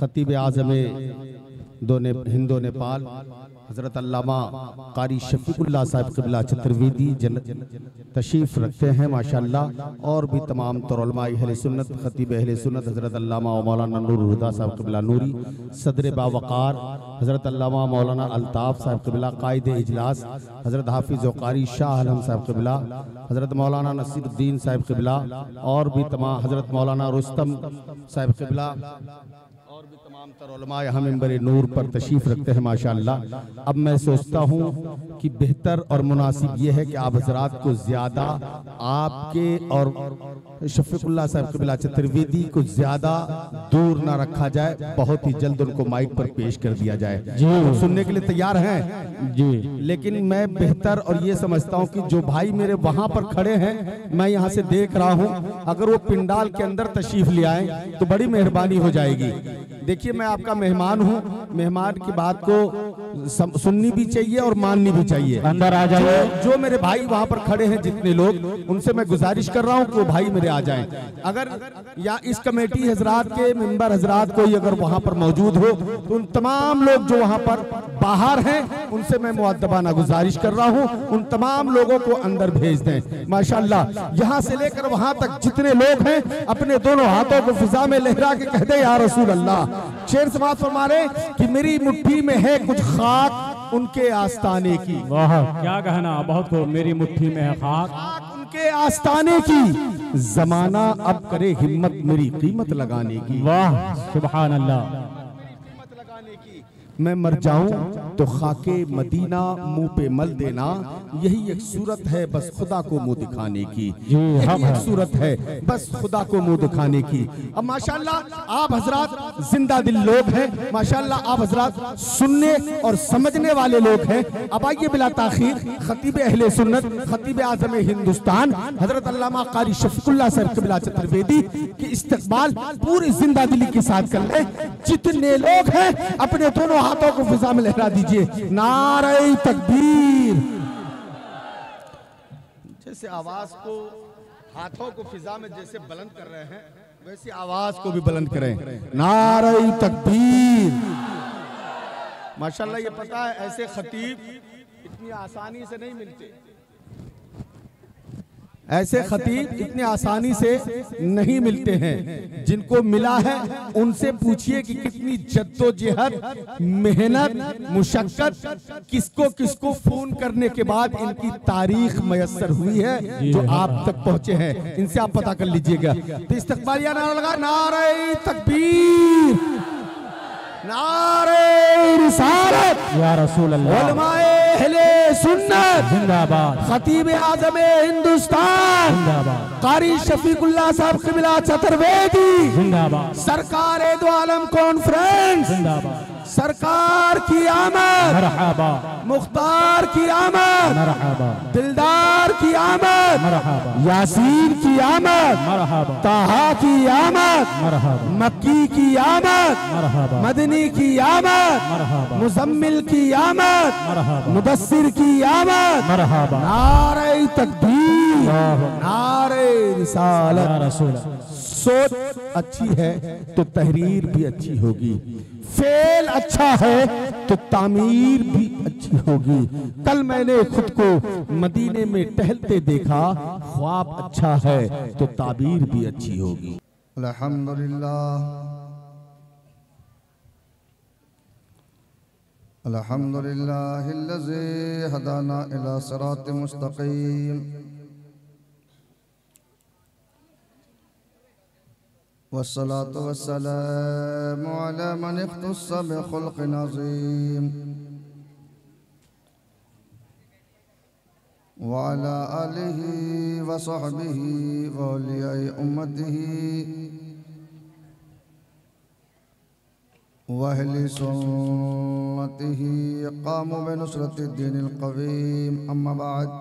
खतीब आज़म Hindu Nepal हजरत अल्लामा कारी शफीकुल्लाह साहब क़िबला चतुर्वेदी तशरीफ़ रखते हैं माशाल्लाह। और भी तमाम तौलमा अहले सुन्नत खतीब अहले सुन्नत हजरत अल्लामा मौलाना नूरुल हुदा साहब क़िबला नूरी, सदर बावक़ार हजरत अल्लामा मौलाना अल्ताफ़ साहब क़िबला कायद इजलास, हजरत हाफिज़ व कारी शाह आलम साहब क़िबला, हजरत मौलाना नसरुद्दीन साहब क़िबला और भी तमाम हजरत मौलाना रुस्तम साहब क़िबला और भी तमाम तरलमा यहाँ मिंबर नूर पर तशरीफ़ रखते हैं माशाल्लाह। अब मैं सोचता हूँ कि बेहतर और मुनासिब ये है कि आप हजरात को ज़्यादा आपके और शफीकुल्लाह साहब क़िबला चतुर्वेदी को ज़्यादा दूर ना रखा जाए, बहुत ही जल्द उनको माइक पर पेश कर दिया जाए। सुनने के लिए तैयार हैं जी, लेकिन मैं बेहतर और ये समझता हूँ कि जो भाई मेरे वहाँ पर खड़े हैं मैं यहाँ से देख रहा हूँ, अगर वो पिंडाल के अंदर तशरीफ ले आए तो बड़ी मेहरबानी हो जाएगी। देखिए मैं आपका मेहमान हूँ, मेहमान की बात को सुननी भी चाहिए और माननी भी चाहिए। अंदर आ जाइए। जो मेरे भाई वहाँ पर खड़े हैं जितने लोग, उनसे मैं गुजारिश कर रहा हूँ कि वो भाई मेरे आ जाएं। अगर या इस कमेटी हजरात के मेंबर हजरात कोई अगर वहाँ पर मौजूद हो तो उन तमाम लोग जो वहाँ पर बाहर हैं उनसे मैं मुअद्दबाना गुजारिश कर रहा हूँ उन तमाम लोगों को अंदर भेज दें माशाल्लाह। यहाँ से लेकर वहाँ तक जितने लोग हैं अपने दोनों हाथों को फिजा में लहरा के कह दे या रसूल अल्लाह। शेर समाज फरमाए कि मेरी मुट्ठी में है कुछ खाक उनके आस्ताने की। वाह क्या कहना, बहुत खूब। मेरी मुट्ठी में है खाक उनके आस्ताने की, जमाना अब करे हिम्मत मेरी कीमत लगाने की। वाह सुभान अल्लाह। मैं मर जाऊं तो खाके मदीना मुंह पे मल देना, यही एक सूरत है बस खुदा को मुंह दिखाने की। यही एक सूरत है बस खुदा को मुंह दिखाने की। अब माशाल्लाह आप हजरात जिंदा दिल लोग हैं माशाल्लाह, आप हजरात सुनने और समझने वाले लोग हैं। अब आइए बिला ताखीर खतीब अहले सुन्नत खतीब आज़म हिंदुस्तान हजरत अल्लामा कारी शफीकुल्लाह साहब क़िबला चतुर्वेदी के इस्तकबाल पूरी जिंदा दिली के साथ कर लें। जितने लोग हैं अपने दोनों हाथों को फिजा में लहरा दीजिए। नारे तकबीर। जैसे आवाज को हाथों को फिजा में जैसे बुलंद कर रहे हैं वैसे आवाज को भी बुलंद करें। नारे तकबीर। माशाल्लाह ये पता है ऐसे खतीब इतनी आसानी से नहीं मिलते, ऐसे खतीब इतने आसानी से नहीं मिलते हैं। जिनको मिला है उनसे पूछिए कि कितनी जद्दोजहद मेहनत मुशक्कत किसको किसको फोन करने के बाद इनकी तारीख मयस्सर हुई है जो आप तक पहुंचे हैं, इनसे आप पता कर लीजिएगा। तो इस्तकबालिया नारा लगा नारे तकबीर नारे रिसालत या रसूल अल्लाह अहले सुन्नत जिंदाबाद खतीब आज़म हिंदुस्तान कारी शफीकुल्लाह साहब क़िबला चतुर्वेदी जिंदाबाद सरकार ए दो आलम कॉन्फ्रेंस जिंदाबाद सरकार की आमद मरहबा मुख्तार की आमद मरहबा दिलदार की आमद मरहबा यासीन की आमद मरहबा ताहा की आमद मरहबा मक्की की आमद मरहबा मदनी की आमद मरहबा मुजम्मिल की आमद मरहबा मुदस्सिर की आमद मरहबा नारे तकबीर नारे रिसालत रसूलुल्लाह। सोच अच्छी है तो तहरीर भी अच्छी होगी, फेल अच्छा है तो तामीर भी अच्छी होगी। कल मैंने खुद को मदीने में टहलते देखा, ख्वाब अच्छा है तो ताबीर भी अच्छी होगी। अल्हम्दुलिल्लाह अल्हम्दुलिल्लाह लज़ी हदाना इला सिरात मुस्तक़ीम वस्सलातु वस्सलामु अला मन इख्तस्स बि खुल्क़िन अज़ीम व अला आलिहि व सहबिहि व औलियाए उम्मतिहि व अहले सुन्नतिहि क़ामू बि नुसरति दीनिल क़वीम अम्मा बअद।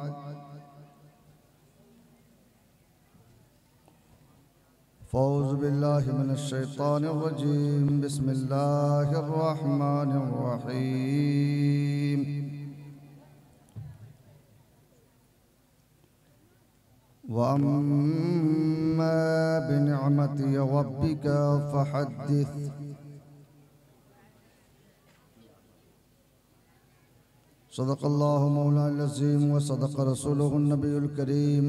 फ़ौज़ बिल्लाहि मिनश्शैतानिर्रजीम बिस्मिल्लाहिर्रहमानिर्रहीम वअम्मा बिनिअमति रब्बिका फ़हद्दिथ सदक़ल्लाहु मौलाना अज़ीम व सदक़ रसूलुहु नबीयुल करीम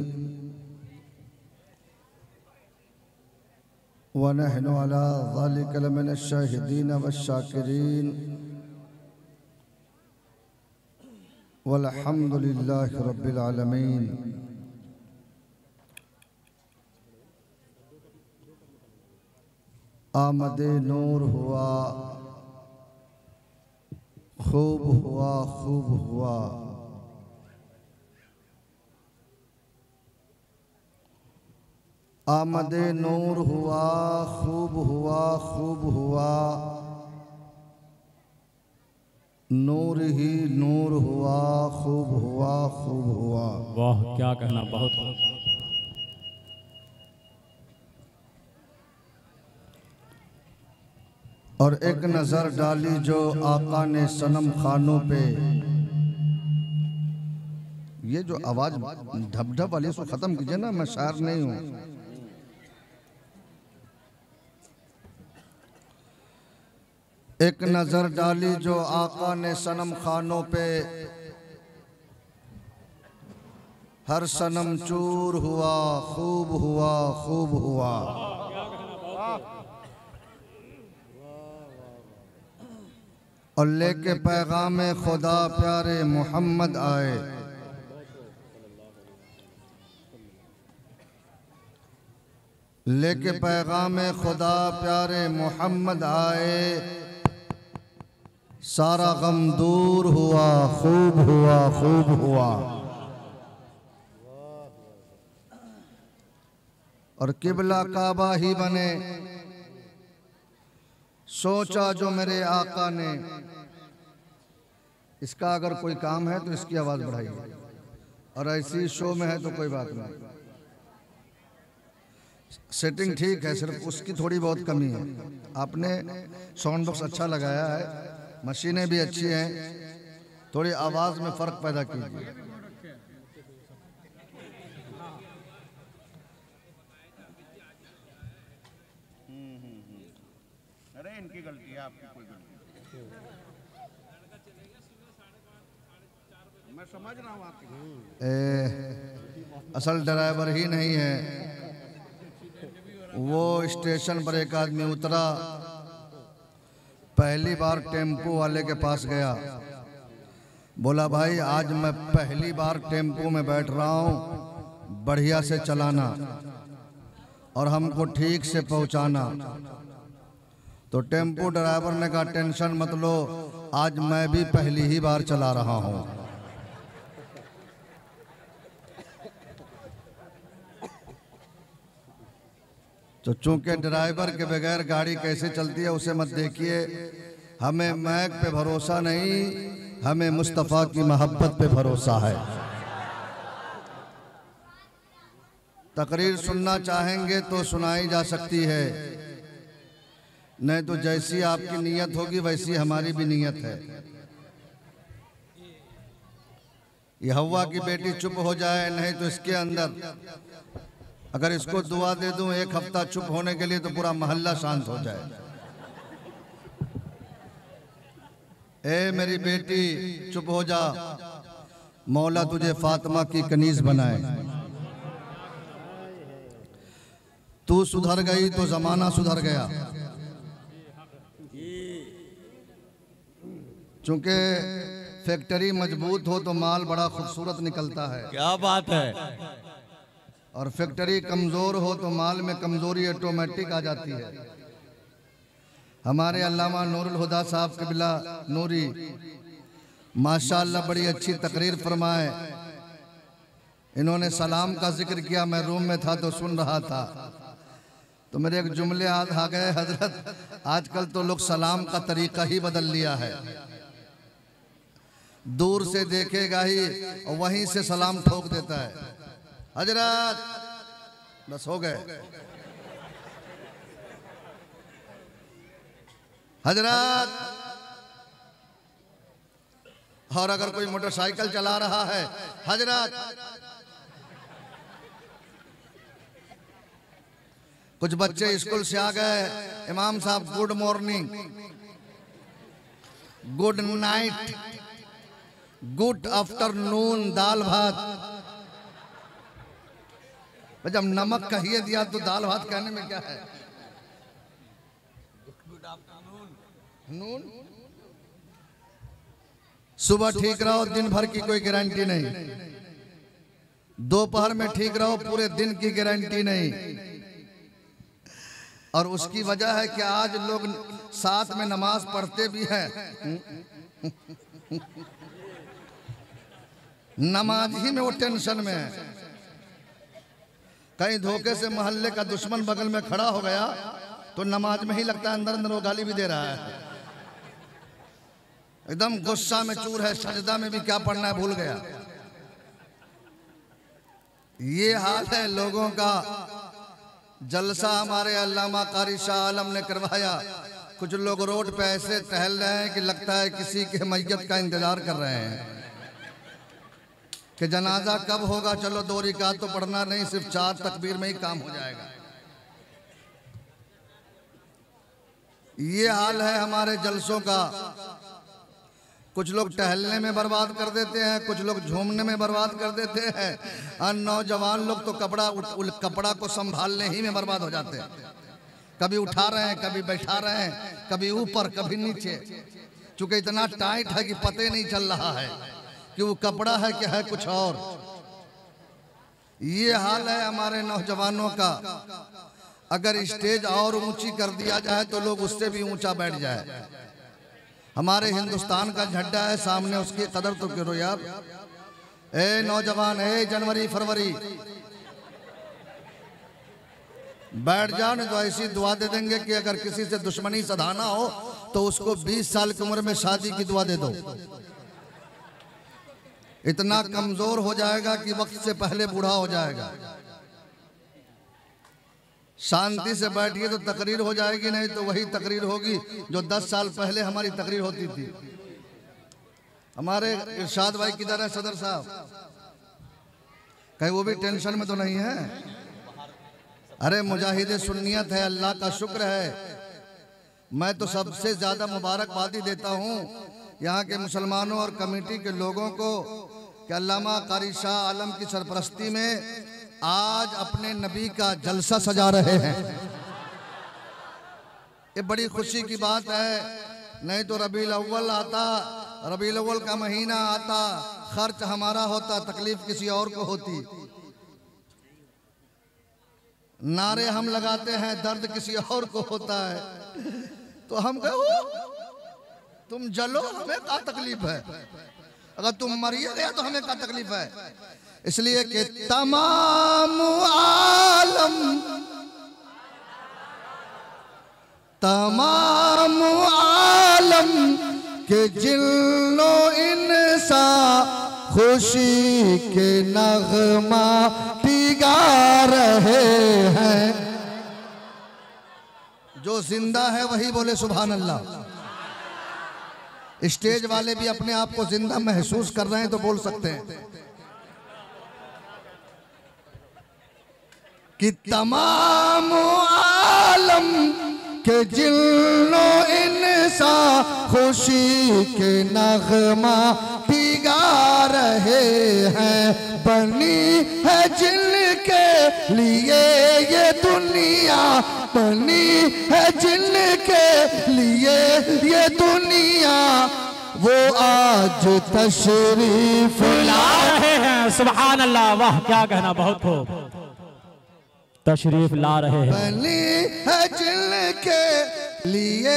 व नहनु अला ज़ालिका लमिनश शाहिदीन वश्शाकिरीन वल्हम्दुलिल्लाहि रब्बिल आलमीन। आमदे नूर हुआ, खूब हुआ, खूब हुआ। आमदे नूर हुआ, खूब हुआ, खूब हुआ। नूर ही नूर हुआ, खूब हुआ, खूब हुआ। वाह, क्या कहना, बहुत हुआ। और एक नज़र डाली जो आका ने सनम खानों पे। ये जो आवाज़ ढप ढप वाली इसको ख़त्म कीजिए ना, मैं शायर नहीं हूँ। एक नज़र डाली जो आका ने सनम खानों पे, हर सनम चूर हुआ, खूब हुआ, खूब हुआ। और लेके पैगाम खुदा प्यारे मोहम्मद आए। लेके पैगाम खुदा प्यारे मोहम्मद आए। सारा गम दूर हुआ, खूब हुआ, खूब हुआ। और किबला काबा ही बने, सोचा जो मेरे आका ने। इसका अगर कोई काम है तो इसकी आवाज़ बढ़ाइए, और ऐसी शो में है तो कोई बात नहीं। सेटिंग ठीक है, सिर्फ उसकी थोड़ी बहुत कमी है। आपने साउंड बॉक्स अच्छा लगाया है, मशीनें भी अच्छी हैं, थोड़ी आवाज़ में फ़र्क पैदा कीजिए। इनकी गलती है, आपकी कोई गलती नहीं। मैं समझ रहा हूँ आपकी। असल ड्राइवर ही नहीं है वो। स्टेशन पर एक आदमी उतरा, पहली बार टेम्पो वाले के पास गया, बोला भाई आज मैं पहली बार टेम्पो में बैठ रहा हूँ, बढ़िया से चलाना और हमको ठीक से पहुँचाना। तो टेम्पो ड्राइवर ने कहा टेंशन मत लो, आज मैं भी पहली ही बार चला रहा हूँ। तो चूंकि ड्राइवर के बगैर गाड़ी कैसे चलती है उसे मत देखिए। हमें मैक पे भरोसा नहीं, हमें मुस्तफा की मोहब्बत पे भरोसा है। तकरीर सुनना चाहेंगे तो सुनाई जा सकती है, नहीं तो जैसी आपकी नीयत होगी वैसी हमारी भी नीयत है। ये हवा की बेटी चुप हो जाए, नहीं तो इसके अंदर अगर इसको दुआ दे दूं एक हफ्ता चुप होने के लिए तो पूरा मोहल्ला शांत हो जाए। ए मेरी बेटी चुप हो जा, मौला तुझे फातिमा की कनीज बनाए। तू सुधर गई तो जमाना सुधर गया। चूंकि फैक्ट्री मजबूत हो तो माल बड़ा खूबसूरत निकलता है। क्या बात है। और फैक्ट्री कमज़ोर हो तो माल में कमज़ोरी ऑटोमेटिक आ जाती है। हमारे अल्लामा नूरुल हुदा साहब क़िबला नूरी माशाल्लाह बड़ी अच्छी तकरीर फरमाए। इन्होंने सलाम का जिक्र किया, मैं रूम में था तो सुन रहा था, तो मेरे एक जुमले याद आ गए। हजरत आजकल तो लोग सलाम का तरीका ही बदल लिया है, दूर से देखेगा ही और वहीं से सलाम ठोक देता है। हजरत बस हो गए, हजरत। और अगर कोई मोटरसाइकिल चला रहा है, हजरत। कुछ बच्चे स्कूल से आ गए, इमाम साहब good morning, good night, good afternoon दाल भात। जब नमक कहिए दिया तो दाल भात कहने में क्या है? Good afternoon noon. सुबह ठीक रहो, दिन भर की कोई गारंटी नहीं। दोपहर में ठीक रहो, पूरे दिन की गारंटी नहीं। और उसकी वजह है कि आज लोग साथ में नमाज पढ़ते भी हैं। नमाज ही में वो टेंशन में है, कहीं धोखे से मोहल्ले का दुश्मन बगल में खड़ा हो गया तो नमाज में ही लगता है अंदर अंदर वो गाली भी दे रहा है। एकदम गुस्सा में चूर है, सजदा में भी क्या पढ़ना है भूल गया। ये हाल है लोगों का। जलसा हमारे अल्लामा कारी शाह आलम ने करवाया, कुछ लोग रोड पे ऐसे टहल रहे हैं कि लगता है किसी के मैयत का इंतजार कर रहे हैं कि जनाजा कब होगा। चलो दो रिकात तो पढ़ना नहीं, सिर्फ चार तकबीर में ही काम हो जाएगा। ये हाल है हमारे जलसों का। कुछ लोग टहलने में बर्बाद कर देते हैं, कुछ लोग झूमने में बर्बाद कर देते हैं, और नौजवान लोग तो कपड़ा को संभालने ही में बर्बाद हो जाते हैं। कभी उठा रहे हैं, कभी बैठा रहे हैं, कभी ऊपर कभी नीचे, चूंकि इतना टाइट है कि पता ही नहीं चल रहा है कि वो कपड़ा है कि है कुछ और। ये हाल है हमारे नौजवानों का। अगर स्टेज और ऊंची कर दिया जाए तो लोग उससे भी ऊंचा बैठ जाए। हमारे हिंदुस्तान का झंडा है सामने, उसकी कदर तो करो यार। ए नौजवान, ए जनवरी फरवरी, बैठ जाओ, नहीं तो ऐसी दुआ दे देंगे कि अगर किसी से दुश्मनी सधाना हो तो उसको 20 साल की उम्र में शादी की दुआ दे दो। इतना कमजोर हो जाएगा कि वक्त से पहले बूढ़ा हो जाएगा। शांति से बैठिए तो तकरीर हो जाएगी, नहीं तो वही तकरीर होगी जो 10 साल पहले हमारी तकरीर होती थी। हमारे इरशाद भाई किधर है सदर साहब? कहीं वो भी टेंशन में तो नहीं है? अरे मुजाहिदे सुन्नियत है, अल्लाह का शुक्र है। मैं तो सबसे ज्यादा मुबारकबादी देता हूँ यहाँ के मुसलमानों और कमेटी के लोगों को कि अल्लामा कारी शाह आलम की सरपरस्ती में आज अपने नबी का जलसा सजा रहे हैं। ये बड़ी खुशी की बात है, नहीं तो रबीउल अव्वल आता, रबीउल अव्वल का महीना आता, खर्च हमारा होता, तकलीफ किसी और को होती। नारे हम लगाते हैं, दर्द किसी और को होता है। तो हम कहो तुम जलो, हमें क्या तकलीफ है? अगर तुम मरिए गया तो हमें क्या तकलीफ है? इसलिए कि तमाम आलम के जिन्नो इंसा खुशी के नगमा पिगा रहे हैं। जो जिंदा है वही बोले सुभान अल्लाह। स्टेज वाले भी अपने आप को जिंदा महसूस कर रहे हैं तो बोल सकते हैं कि तमाम आलम के जिन्नो इंसा खुशी के नगमा पिगा रहे हैं। बनी है जिनके लिए ये दुनिया, बनी है जिनके लिए ये दुनिया, वो आज तशरीफ ला रहे हैं। सुभान अल्लाह, वाह क्या कहना, बहुत हो तशरीफ ला रहे हैं। बनी है जिनके लिए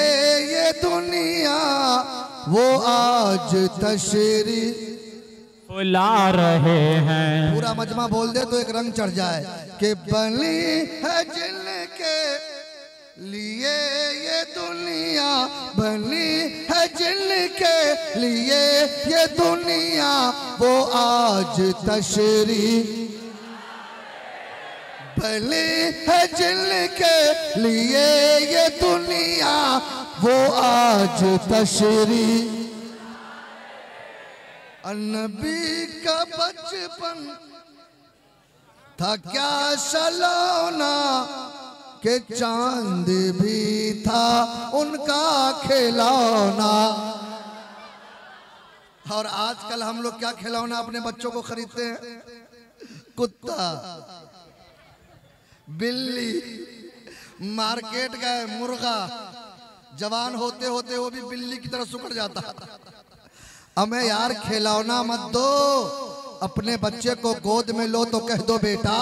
ये दुनिया, वो आज तशरीफ ला रहे हैं। पूरा मजमा बोल दे तो एक रंग चढ़ जाए कि बनी है जिनके लिए ये दुनिया, बनी है जिनके लिए ये दुनिया, वो आज तशरीफ, बनी है जिनके लिए ये दुनिया, वो आज तशरीफ। नबी का बचपन था क्या सलोना के चांद भी था उनका खिलौना। और आजकल हम लोग क्या खिलौना अपने बच्चों को खरीदते हैं, कुत्ता, बिल्ली। मार्केट गए, मुर्गा जवान होते होते वो भी बिल्ली की तरह सुकड़ जाता। हमें यार खिलौना मत दो, अपने बच्चे को गोद में लो तो कह दो बेटा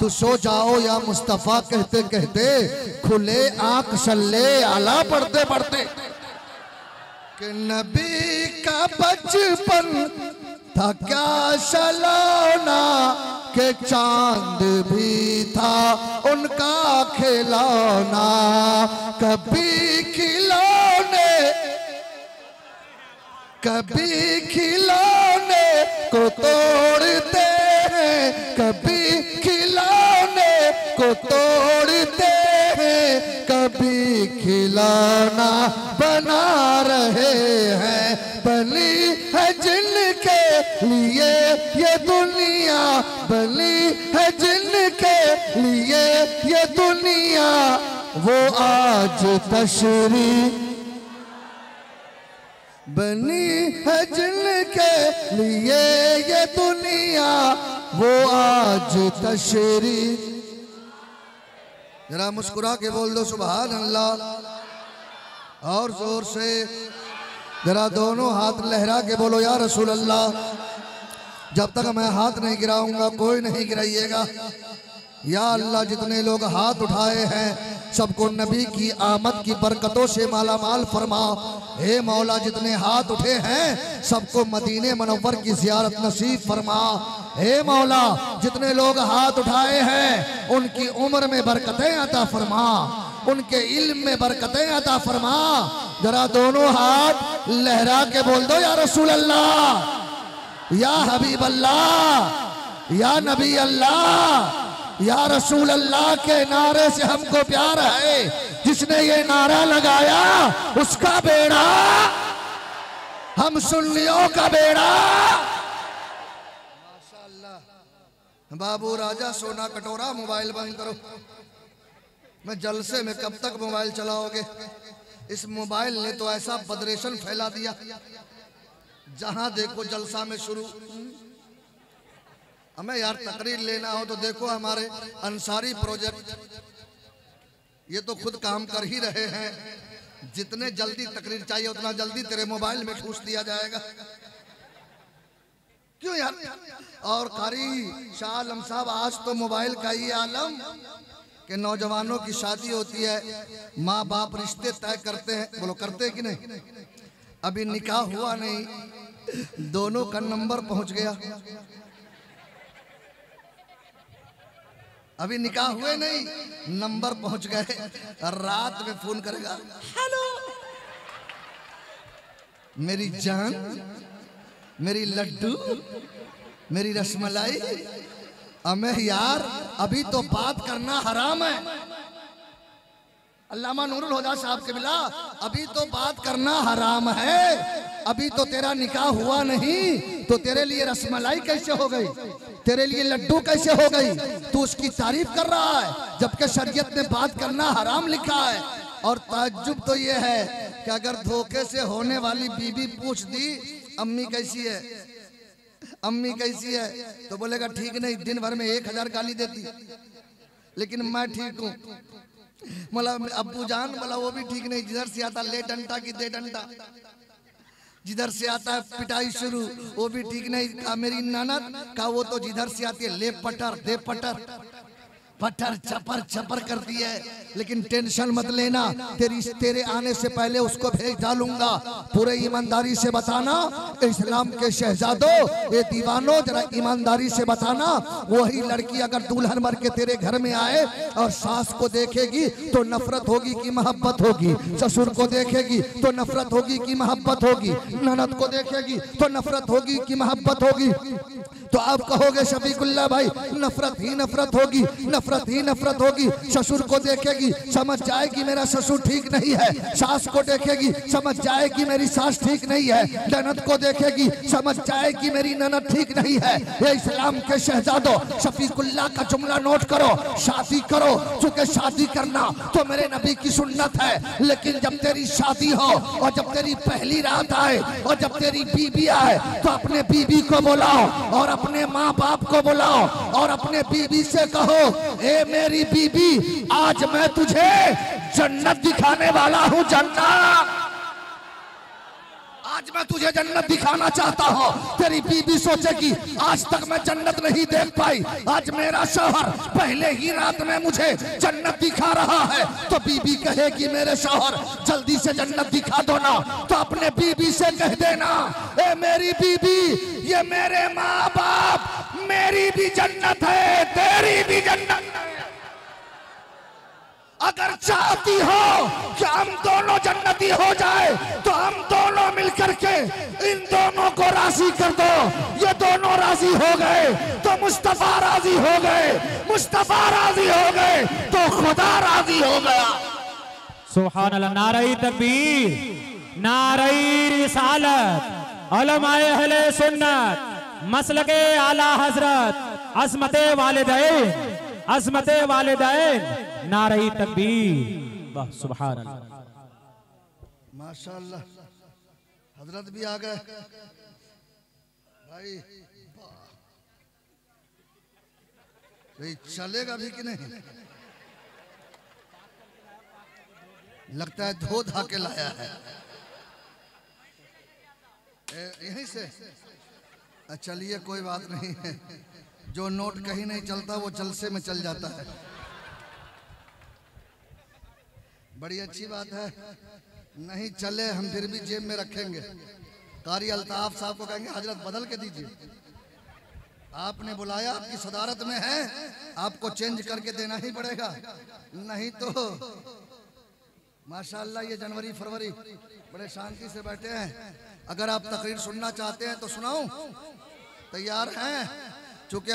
तू सो जाओ या मुस्तफा कहते कहते खुले आंख सल्ले आला पढ़ते पढ़ते कि नबी का बचपन था क्या सलाना के चांद भी था उनका खिलौना, कभी खिलौने को तोड़ते हैं, कभी खिलौने को तोड़ते हैं, कभी खिलौना बना रहे हैं। बनी है जिनके लिए ये दुनिया, बनी है जिनके लिए ये दुनिया, वो आज तशरी बनी है जिनके लिए ये दुनिया, वो आज तशरी। जरा मुस्कुरा के बोल दो सुभान अल्लाह, और जोर से जरा दोनों हाथ लहरा के बोलो या रसूलुल्लाह। जब तक मैं हाथ नहीं गिराऊंगा कोई नहीं गिराइएगा। या अल्लाह जितने लोग हाथ उठाए हैं सबको नबी की आमद की बरकतों से मालामाल फरमा। हे मौला जितने हाथ उठे हैं सबको मदीने मनव्वर की ज़ियारत नसीब फरमा। हे मौला जितने लोग हाथ उठाए हैं उनकी उम्र में बरकतें अता फरमा, उनके इल्म में बरकतें अता फरमा। जरा दोनों हाथ लहरा के बोल दो या रसूल अल्लाह, या हबीब अल्लाह, या नबी अल्लाह, या रसूल अल्लाह के नारे से हमको प्यार है। जिसने ये नारा लगाया उसका बेड़ा हम सुन्नियों का बेड़ा। माशाअल्लाह। बाबू राजा सोना कटोरा मोबाइल बंद करो। मैं जलसे में कब तक मोबाइल चलाओगे। इस मोबाइल ने तो ऐसा बदरेशन फैला दिया, जहां देखो जलसा में शुरू। हमें यार तकरीर लेना हो तो देखो हमारे अंसारी प्रोजेक्ट, ये तो खुद काम कर ही रहे हैं। जितने जल्दी तकरीर चाहिए उतना जल्दी तेरे मोबाइल में ठूस दिया जाएगा। क्यों यार? और कारी शाह आलम साहब, आज तो मोबाइल का ये आलम कि नौजवानों की शादी होती है, माँ बाप रिश्ते तय करते हैं। बोलो करते कि नहीं? अभी निकाह हुआ नहीं, दोनों का नंबर पहुंच गया। अभी निकाह हुए नहीं, नंबर पहुंच गए। रात में फोन करेगा, हेलो मेरी जान, मेरी लड्डू, मेरी रसमलाई। अमे यार अभी तो बात करना हराम है। अल्लामा नूरुल हुदा साहब से मिला, अभी तो बात करना हराम है। अभी तो तेरा निकाह हुआ नहीं तो तेरे लिए रसमलाई कैसे हो गई, तेरे लिए लड्डू कैसे हो गई? तू उसकी तारीफ कर रहा है जबकि शरीयत ने बात करना हराम लिखा है। और ताज्जुब तो ये है कि अगर धोखे से होने वाली बीबी पूछ दी अम्मी कैसी है, अम्मी कैसी है, तो बोलेगा ठीक नहीं, दिन भर में 1000 गाली देती, लेकिन मैं ठीक हूँ। मतलब अब्बू जान, बोला वो भी ठीक नहीं, जिधर से आता ले डंटा की दे डंटा, जिधर से आता है पिटाई शुरू, वो भी ठीक नहीं। का मेरी ननद, का वो तो जिधर से आती है ले पटर दे पटर, पटर चपर चपर करती है। लेकिन टेंशन मत लेना, तेरे आने से पहले उसको भेज डालूंगा। पूरे ईमानदारी से बताना इस्लाम के शहजादों, ये दीवानों, जरा ईमानदारी से बताना, वही लड़की अगर दुल्हन मर के तेरे घर में आए और सास को देखेगी तो नफरत होगी कि मोहब्बत होगी, ससुर को देखेगी तो नफरत होगी कि मोहब्बत होगी, ननद को देखेगी तो नफरत होगी कि मोहब्बत होगी, तो आप कहोगे शफीकुल्लाह भाई नफरत ही नफरत होगी, नफरत ही नफरत होगी। ससुर को देखेगी समझ जाएगी मेरा ससुर ठीक नहीं है, सास को देखेगी समझ जाएगी मेरी सास ठीक नहीं है, ननद को देखेगी समझ जाएगी मेरी ननद ठीक नहीं है। ये इस्लाम के शहजादों शफीकुल्लाह का जुमला नोट करो, शादी करो, चूंकि शादी करना तो मेरे नबी की सुन्नत है, लेकिन जब तेरी शादी हो और जब तेरी पहली रात आए और जब तेरी बीबी आए तो अपने बीबी को बुलाओ और अपने माँ बाप को बुलाओ और अपने बीबी से कहो, ए मेरी बीबी आज मैं तुझे जन्नत दिखाने वाला हूँ, जन्नत आज मैं तुझे जन्नत दिखाना चाहता हूँ। तेरी बीबी सोचेगी आज तक मैं जन्नत नहीं देख पाई, आज मेरा शौहर पहले ही रात में मुझे जन्नत दिखा रहा है, तो बीबी कहेगी मेरे शौहर जल्दी से जन्नत दिखा दो ना, तो अपने बीबी से कह देना, ए मेरी बीबी ये मेरे माँ बाप मेरी भी जन्नत है तेरी भी जन्नत है, अगर चाहती हो कि हम दोनों जन्नती हो जाए तो हम दोनों मिलकर के इन दोनों को राजी कर दो। ये दोनों राजी हो गए तो मुस्तफा राजी हो गए, मुस्तफा राजी हो गए तो खुदा राजी हो गया। सुभान अल्लाह, नारे तकबीर, नारे रिसालत, उलमाए अहले सुन्नत, मसलके आला हजरत, अज़मते वालिदैन, अज़मते वालिदैन, नारे तकबीर, वाह सुभान अल्लाह, माशाअल्लाह। हजरत भी आ गए भाई, भाई चलेगा भी कि नहीं, लगता है धो धा के लाया है यहीं से। चलिए कोई बात नहीं है, जो नोट कहीं नहीं चलता वो जलसे में चल जाता है, बड़ी अच्छी बात है। नहीं चले हम फिर भी जेब में रखेंगे, कारी अल्ताफ़ साहब को कहेंगे हजरत बदल के दीजिए, आपने बुलाया आपकी सदारत में है, आपको चेंज करके देना ही पड़ेगा, नहीं तो माशाल्लाह ये जनवरी फरवरी बड़े शांति से बैठे हैं। अगर आप तकरीर सुनना चाहते हैं तो सुनाऊं, तैयार हैं? चूँकि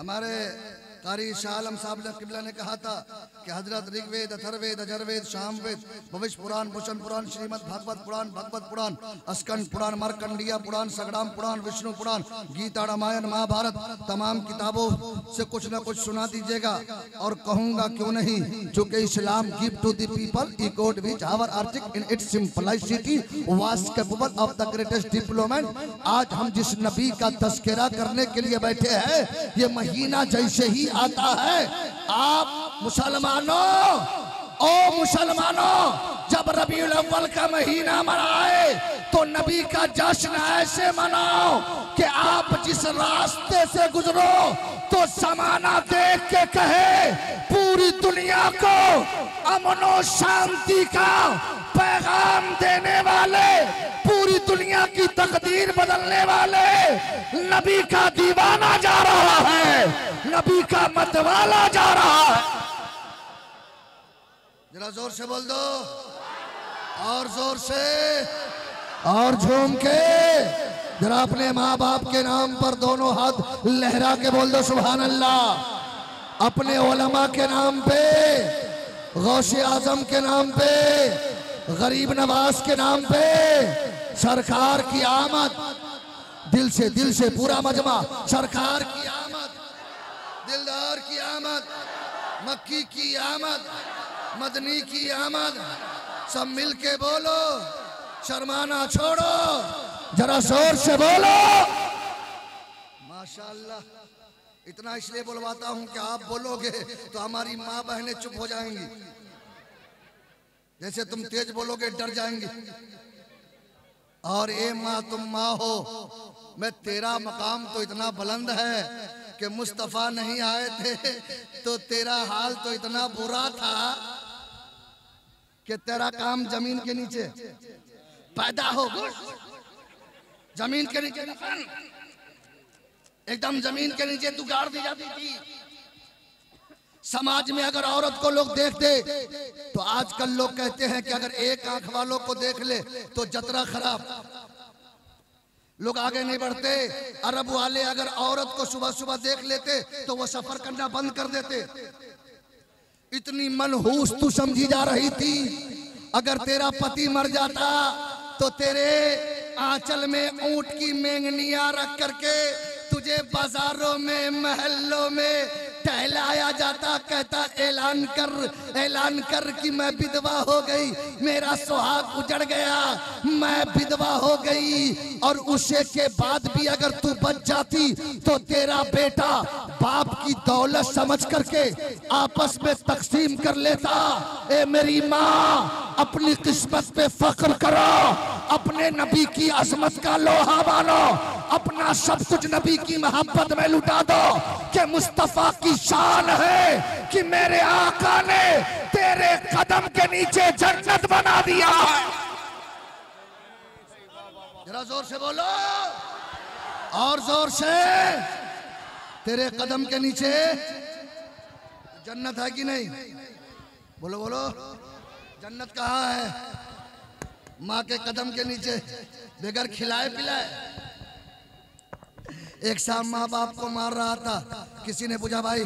हमारे कारी शालम साहब ने किबला ने कहा था कि हजरत ऋग्वेद अथर्वेद अजरवेद शामवेद भविष्य पुराण भूषण पुराण श्रीमद भागवत पुराण भगवत पुराण अस्कंद पुराण मार्कंडिया पुराण सगराम पुराण विष्णु पुराण गीता रामायण महाभारत तमाम किताबों से कुछ ना कुछ सुना दीजिएगा। और कहूँगा क्यों नहीं, चूँकि Islam give to the people a code which our arctic in its simplicity was capable of the greatest diplomat. आज हम जिस नबी का तस्करा करने के लिए बैठे हैं, ये महीना जैसे ही आता है, आप मुसलमानों ओ मुसलमानों जब रबीउल अव्वल का महीना मनाए तो नबी का जश्न ऐसे मनाओ कि आप जिस रास्ते से गुजरो तो जमाना देख के कहे पूरी दुनिया को अमन और शांति का पैगाम देने वाले, पूरी दुनिया की तकदीर बदलने वाले नबी का दीवाना जा रहा है, नबी का मतवाला जा रहा है। जरा जोर से बोल दो, और जोर से और झूम के, जरा अपने माँ बाप के नाम पर दोनों हाथ लहरा के बोल दो सुभान अल्लाह। अपने उलमा के नाम पे, गौसे आजम के नाम पे, गरीब नवाज के नाम पे, सरकार की आमद, दिल से पूरा मजमा, सरकार की आमद, दिलदार की आमद, मक्की की आमद, मदनी की आमद, सब मिल के बोलो, शर्माना छोड़ो, जरा जोर से बोलो माशाल्लाह। इतना इसलिए बोलवाता हूं कि आप बोलोगे तो हमारी माँ बहनें चुप हो जाएंगी, जैसे तुम तेज बोलोगे डर जाएंगे, और ए माँ तुम माँ हो, मैं तेरा मकाम तो इतना बुलंद है कि मुस्तफा नहीं आए थे तो तेरा हाल तो इतना बुरा था कि तेरा काम जमीन के नीचे पैदा हो, जमीन के नीचे एकदम जमीन के नीचे तू गाड़ दी जाती थी। समाज में अगर औरत को लोग देखते तो आजकल लोग कहते हैं कि अगर एक आंख वालों को देख ले तो जतरा खराब, लोग आगे नहीं बढ़ते। अरब वाले अगर औरत को सुबह सुबह देख लेते तो वो सफर करना बंद कर देते। इतनी मनहूस तू समझी जा रही थी। अगर तेरा पति मर जाता तो तेरे आंचल में ऊंट की मेंगनिया रख करके तुझे बाजारों में महलों में टहलाया जाता, कहता ऐलान कर कि मैं विधवा हो गई, मेरा सुहाग उजड़ गया, मैं विधवा हो गई। और उसे के बाद भी अगर तू बच जाती तो तेरा बेटा बाप की दौलत समझ करके आपस में तकसीम कर लेता। ए मेरी माँ, अपनी किस्मत पे फख्र करो, अपने नबी की अजमत का लोहा बालो, अपना सब कुछ नबी की मोहब्बत में लुटा दो। कि मुस्तफा की शान है कि मेरे आका ने तेरे कदम के नीचे जन्नत बना दिया है। जरा जोर से बोलो, और जोर से। तेरे कदम के नीचे जन्नत है कि नहीं? बोलो बोलो, जन्नत कहाँ है? माँ के कदम के नीचे, बगैर खिलाए पिलाए। एक साहब माँ बाप को मार रहा था, किसी ने पूछा भाई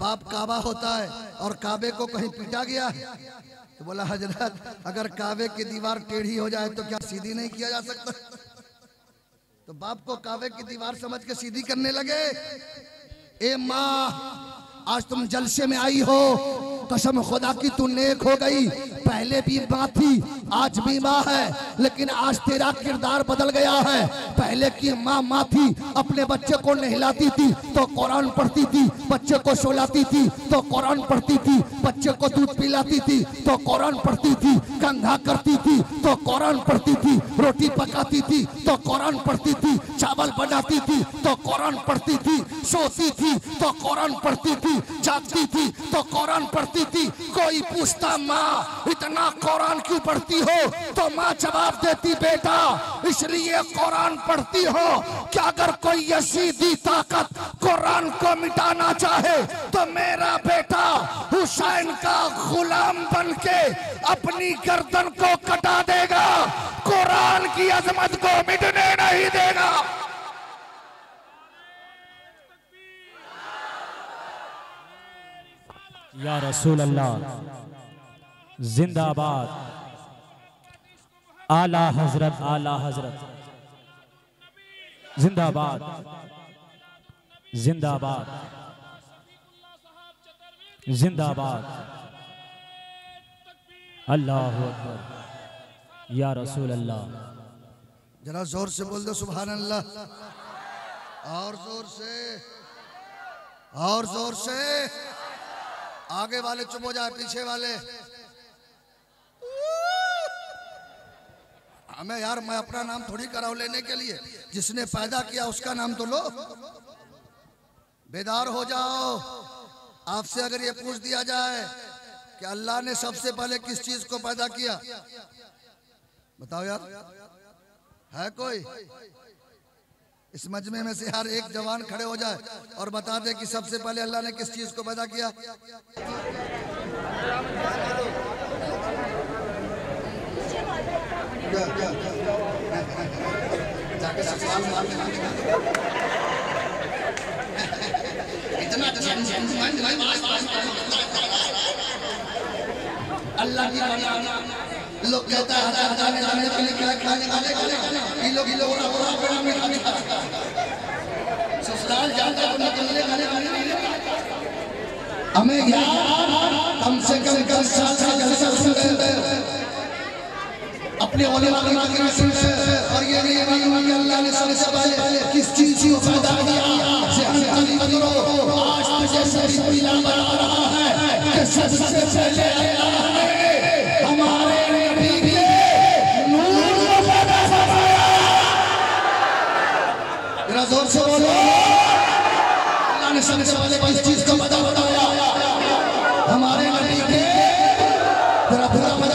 बाप काबा होता है और काबे को कहीं पीटा गया? तो बोला हजरत, अगर काबे की दीवार टेढ़ी हो जाए तो क्या सीधी नहीं किया जा सकता? तो बाप को काबे की दीवार समझ के सीधी करने लगे। ए माँ, आज तुम जलसे में आई हो, कसम खुदा की तू नेक हो गई। पहले भी माँ थी, आज भी माँ है, लेकिन आज तेरा किरदार बदल गया है। पहले की माँ थी, अपने बच्चे को नहलाती थी तो कुरान पढ़ती थी, बच्चे को सोलाती थी तो कुरान पढ़ती थी, बच्चे को दूध पिलाती थी तो कुरान पढ़ती थी, कंधा करती थी तो कुरान पढ़ती थी, रोटी पकाती थी तो कुरान पढ़ती थी, चावल बनाती थी तो कुरान पढ़ती थी, सोती थी तो कुरान पढ़ती थी, जागती थी तो कुरान पढ़ती थी। कोई पूछता माँ इतना कुरान क्यों पढ़ती हो? तो माँ जवाब देती बेटा इसलिए कुरान पढ़ती हो कि अगर कोई यजीदी ताकत कुरान को मिटाना चाहे तो मेरा बेटा हुसैन का गुलाम बनके अपनी गर्दन को कटा देगा, कुरान की अजमत को मिटने नहीं देगा। या रसूल अल्लाह जिंदाबाद। आला हजरत जिंदाबाद जिंदाबाद जिंदाबाद। अल्लाह हू अकबर। या रसूल अल्लाह। जरा जोर से बोल दो सुभान अल्लाह। और जोर से, और जोर से। आगे वाले चुप हो जाए, पीछे वाले। मैं यार, मैं अपना नाम थोड़ी कराओ लेने के लिए, जिसने पैदा किया उसका नाम तो लो। बेदार हो जाओ। आपसे अगर ये पूछ दिया जाए कि अल्लाह ने सबसे पहले किस चीज को पैदा किया, बताओ यार, है कोई? इस मजमे में से हर एक जवान खड़े हो जाए और बता दे कि सबसे पहले अल्लाह ने किस चीज को पैदा किया। अल्लाह की लोग कहता है ससुराल जाता हमें कम से कम 10 साल अपने वाले से। और ये नहीं अल्लाह ने सबसे पहले किस चीज की पैदा किया, आज सबसे पहले हमारे नबी के नूर को पैदा फरमाया। जरा जोर से बोलो, अल्लाह ने सबसे पहले किस चीज को पैदा बताया, हमारे नबी के। जरा पूरा पैदा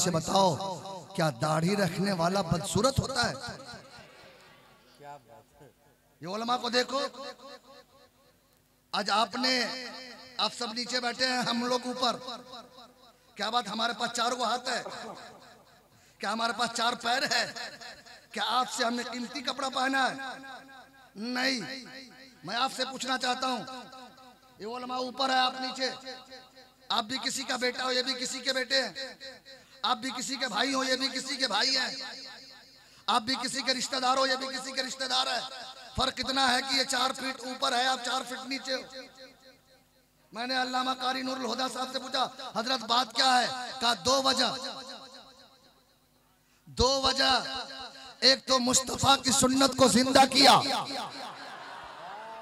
से बताओ क्या दाढ़ी रखने वाला बदसूरत होता है? ये उलमा को देखो, आज आपने आप सब नीचे बैठे हैं, हम लोग ऊपर। क्या बात, हमारे पास चार को हाथ है? क्या हमारे पास चार पैर है? क्या आपसे हमने कीमती कपड़ा पहना है? नहीं। मैं आपसे पूछना चाहता हूं, ये उलमा ऊपर है, आप नीचे। आप भी किसी का बेटा हो, ये भी किसी के बेटे हैं। आप भी किसी के भाई हो, ये भी किसी के भाई हैं। आप भी किसी के रिश्तेदार हो, ये भी किसी के रिश्तेदार है। फर्क कितना है कि ये 4 फीट ऊपर है, आप 4 फीट नीचे हो। मैंने अल्लामा कारी नूरुल हुदा साहब से पूछा, हजरत बात क्या है? कहा दो वजह। एक तो मुस्तफा की सुन्नत को जिंदा किया,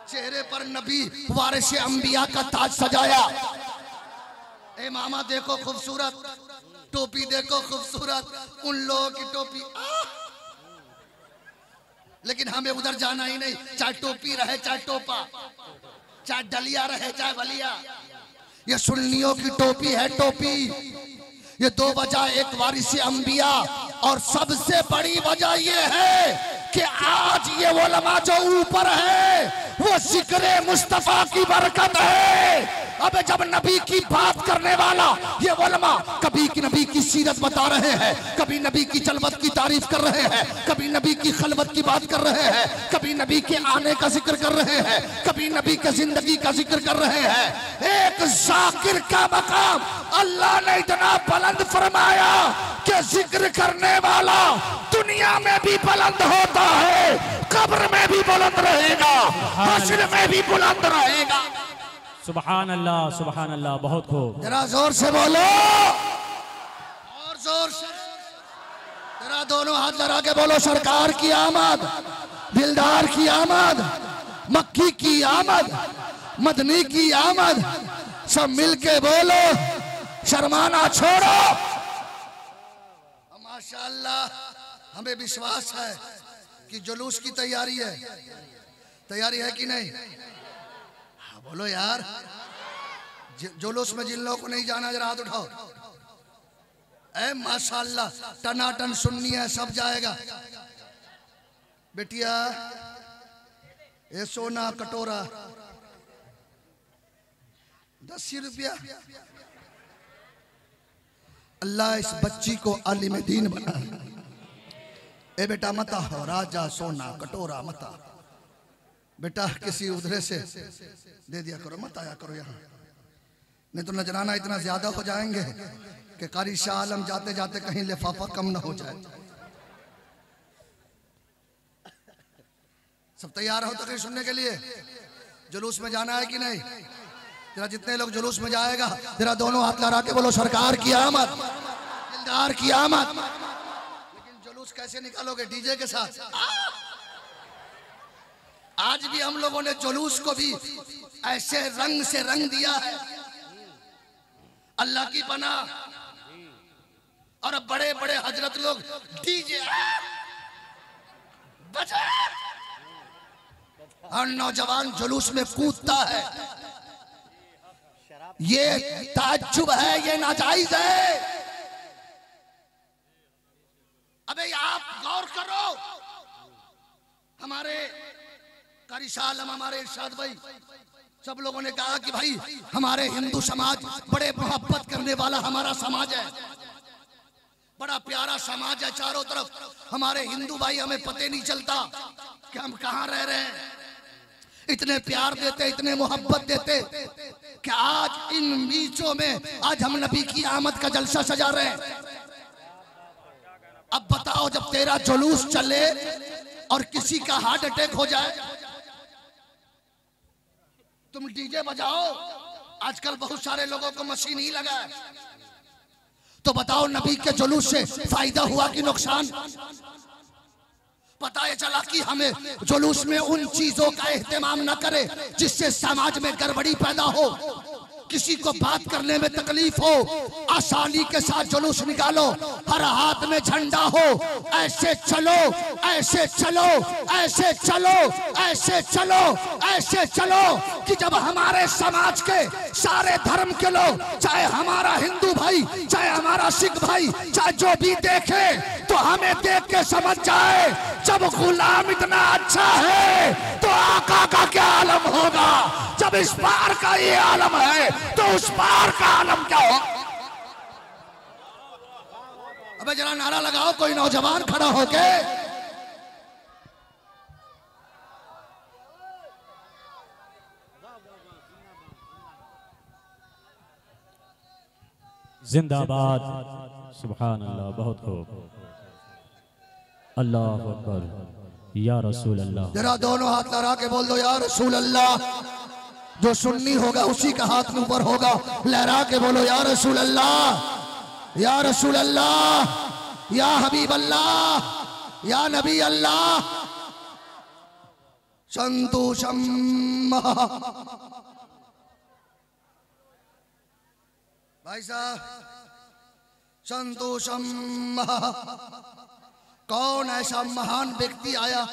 चेहरे पर नबी वारिस अंबिया का ताज सजाया। ए मामा देखो खूबसूरत, टोपी देखो खूबसूरत, उन लोगों की टोपी। लेकिन हमें उधर जाना ही नहीं, चाहे टोपी रहे चाहे टोपा, चाहे डलिया रहे चाहे बलिया। ये सुन्नियों की टोपी है, टोपी। ये 2 वजह, एक वारिसी अंबिया, और सबसे बड़ी वजह ये है कि आज ये उलमा जो ऊपर है वो जिक्र मुस्तफा की बरकत है। अबे जब नबी की बात करने वाला ये उलमा कभी की नबी की सीरत बता रहे हैं, कभी नबी की जलवत की तारीफ कर रहे हैं, कभी नबी की खलवत की बात कर रहे हैं, कभी नबी के आने का जिक्र कर रहे हैं, कभी नबी के जिंदगी का जिक्र कर रहे हैं। एक जाकिर का मकाम अल्लाह ने इतना बुलंद फरमाया कि जिक्र करने वाला दुनिया में भी बुलंद होता है, कब्र में भी बुलंद रहेगा, हश्र में भी बुलंद रहेगा। सुभान अल्लाह, सुभान अल्लाह। बहुत खूब, जरा जोर से बोलो और जोर से, जरा दोनों हाथ लगा के बोलो। सरकार की आमद, दिलदार की आमद, मक्की की आमद, मदनी की आमद, सब मिलके बोलो, शर्माना छोड़ो। माशाल्लाह, हमें विश्वास है कि जुलूस की तैयारी है कि नहीं? बोलो यार। जुलूस में जिन लोगों को नहीं जाना, जरा हाथ उठाओ। ऐ माशाल्लाह, टनाटन सुन्नी है, सब जाएगा। बेटिया, ये सोना कटोरा 10 रुपया, अल्लाह इस बच्ची को आलिम दीन बना। ए बेटा मता हो राजा सोना कटोरा मता, बेटा किसी उधरे से दे दिया करो, मत आया करो यहाँ, नहीं तो नजराना इतना ज्यादा हो जाएंगे कि कारी शाह आलम जाते जाते कहीं लिफाफा कम ना हो जाए। सब तैयार हो तकरीर सुनने के लिए? जुलूस में जाना है कि नहीं? तेरा जितने लोग जुलूस में जाएगा तेरा दोनों हाथ लहरा के बोलो सरकार की आमद, दिलदार की आमद। लेकिन जुलूस कैसे निकालोगे? डीजे के साथ। आज भी हम लोगों ने जुलूस को भी ऐसे रंग से रंग दिया है, अल्लाह की बना। और बड़े बड़े हजरत लोग डीजे बजा और नौजवान जुलूस में कूदता है। ये ताज्जुब है, ये नाजायज है। अबे आप गौर करो, हमारे कारी शालम, हमारे इरशाद भाई, सब लोगों ने कहा कि भाई हमारे हिंदू समाज बड़े मोहब्बत करने वाला हमारा समाज है, बड़ा प्यारा समाज है। चारों तरफ हमारे हिंदू भाई, हमें पता नहीं चलता कि हम कहाँ रह रहे हैं। इतने प्यार देते, इतने मोहब्बत देते कि आज इन बीचों में आज हम नबी की आमद का जलसा सजा रहे हैं। अब बताओ, जब तेरा जुलूस चले और किसी का हार्ट अटैक हो जाए, तुम डीजे बजाओ। आजकल बहुत सारे लोगों को मशीन ही लगा है। तो बताओ नबी के जुलूस से फायदा हुआ कि नुकसान? पता चला कि हमें जुलूस में उन चीजों का एहतमाम न करे जिससे समाज में गड़बड़ी पैदा हो, किसी को बात करने में तकलीफ हो। आसानी के साथ जुलूस निकालो, हर हाथ में झंडा हो, ऐसे चलो ऐसे चलो ऐसे चलो ऐसे चलो ऐसे चलो कि जब हमारे समाज के सारे धर्म के लोग, चाहे हमारा हिंदू भाई, चाहे हमारा सिख भाई, चाहे जो भी देखे तो हमें देख के समझ जाए जब गुलाम इतना अच्छा है तो आका का क्या आलम होगा, जब इस पार का ये आलम है तो उस पार का आलम क्या होगा। अबे जरा नारा लगाओ कोई नौजवान खड़ा होके। जिंदाबाद, सुभान अल्लाह, बहुत खूब, अल्लाह अकबर, या रसूल अल्लाह। जरा दोनों हाथ लगा के बोल दो या रसूल अल्लाह। जो सुन्नी होगा उसी का हाथ ऊपर होगा, लहरा के बोलो या रसूल अल्लाह, या रसूल अल्लाह, या हबीब अल्लाह, या नबी अल्लाह। संतोषम भाई साहब, संतोषम। कौन ऐसा महान व्यक्ति आया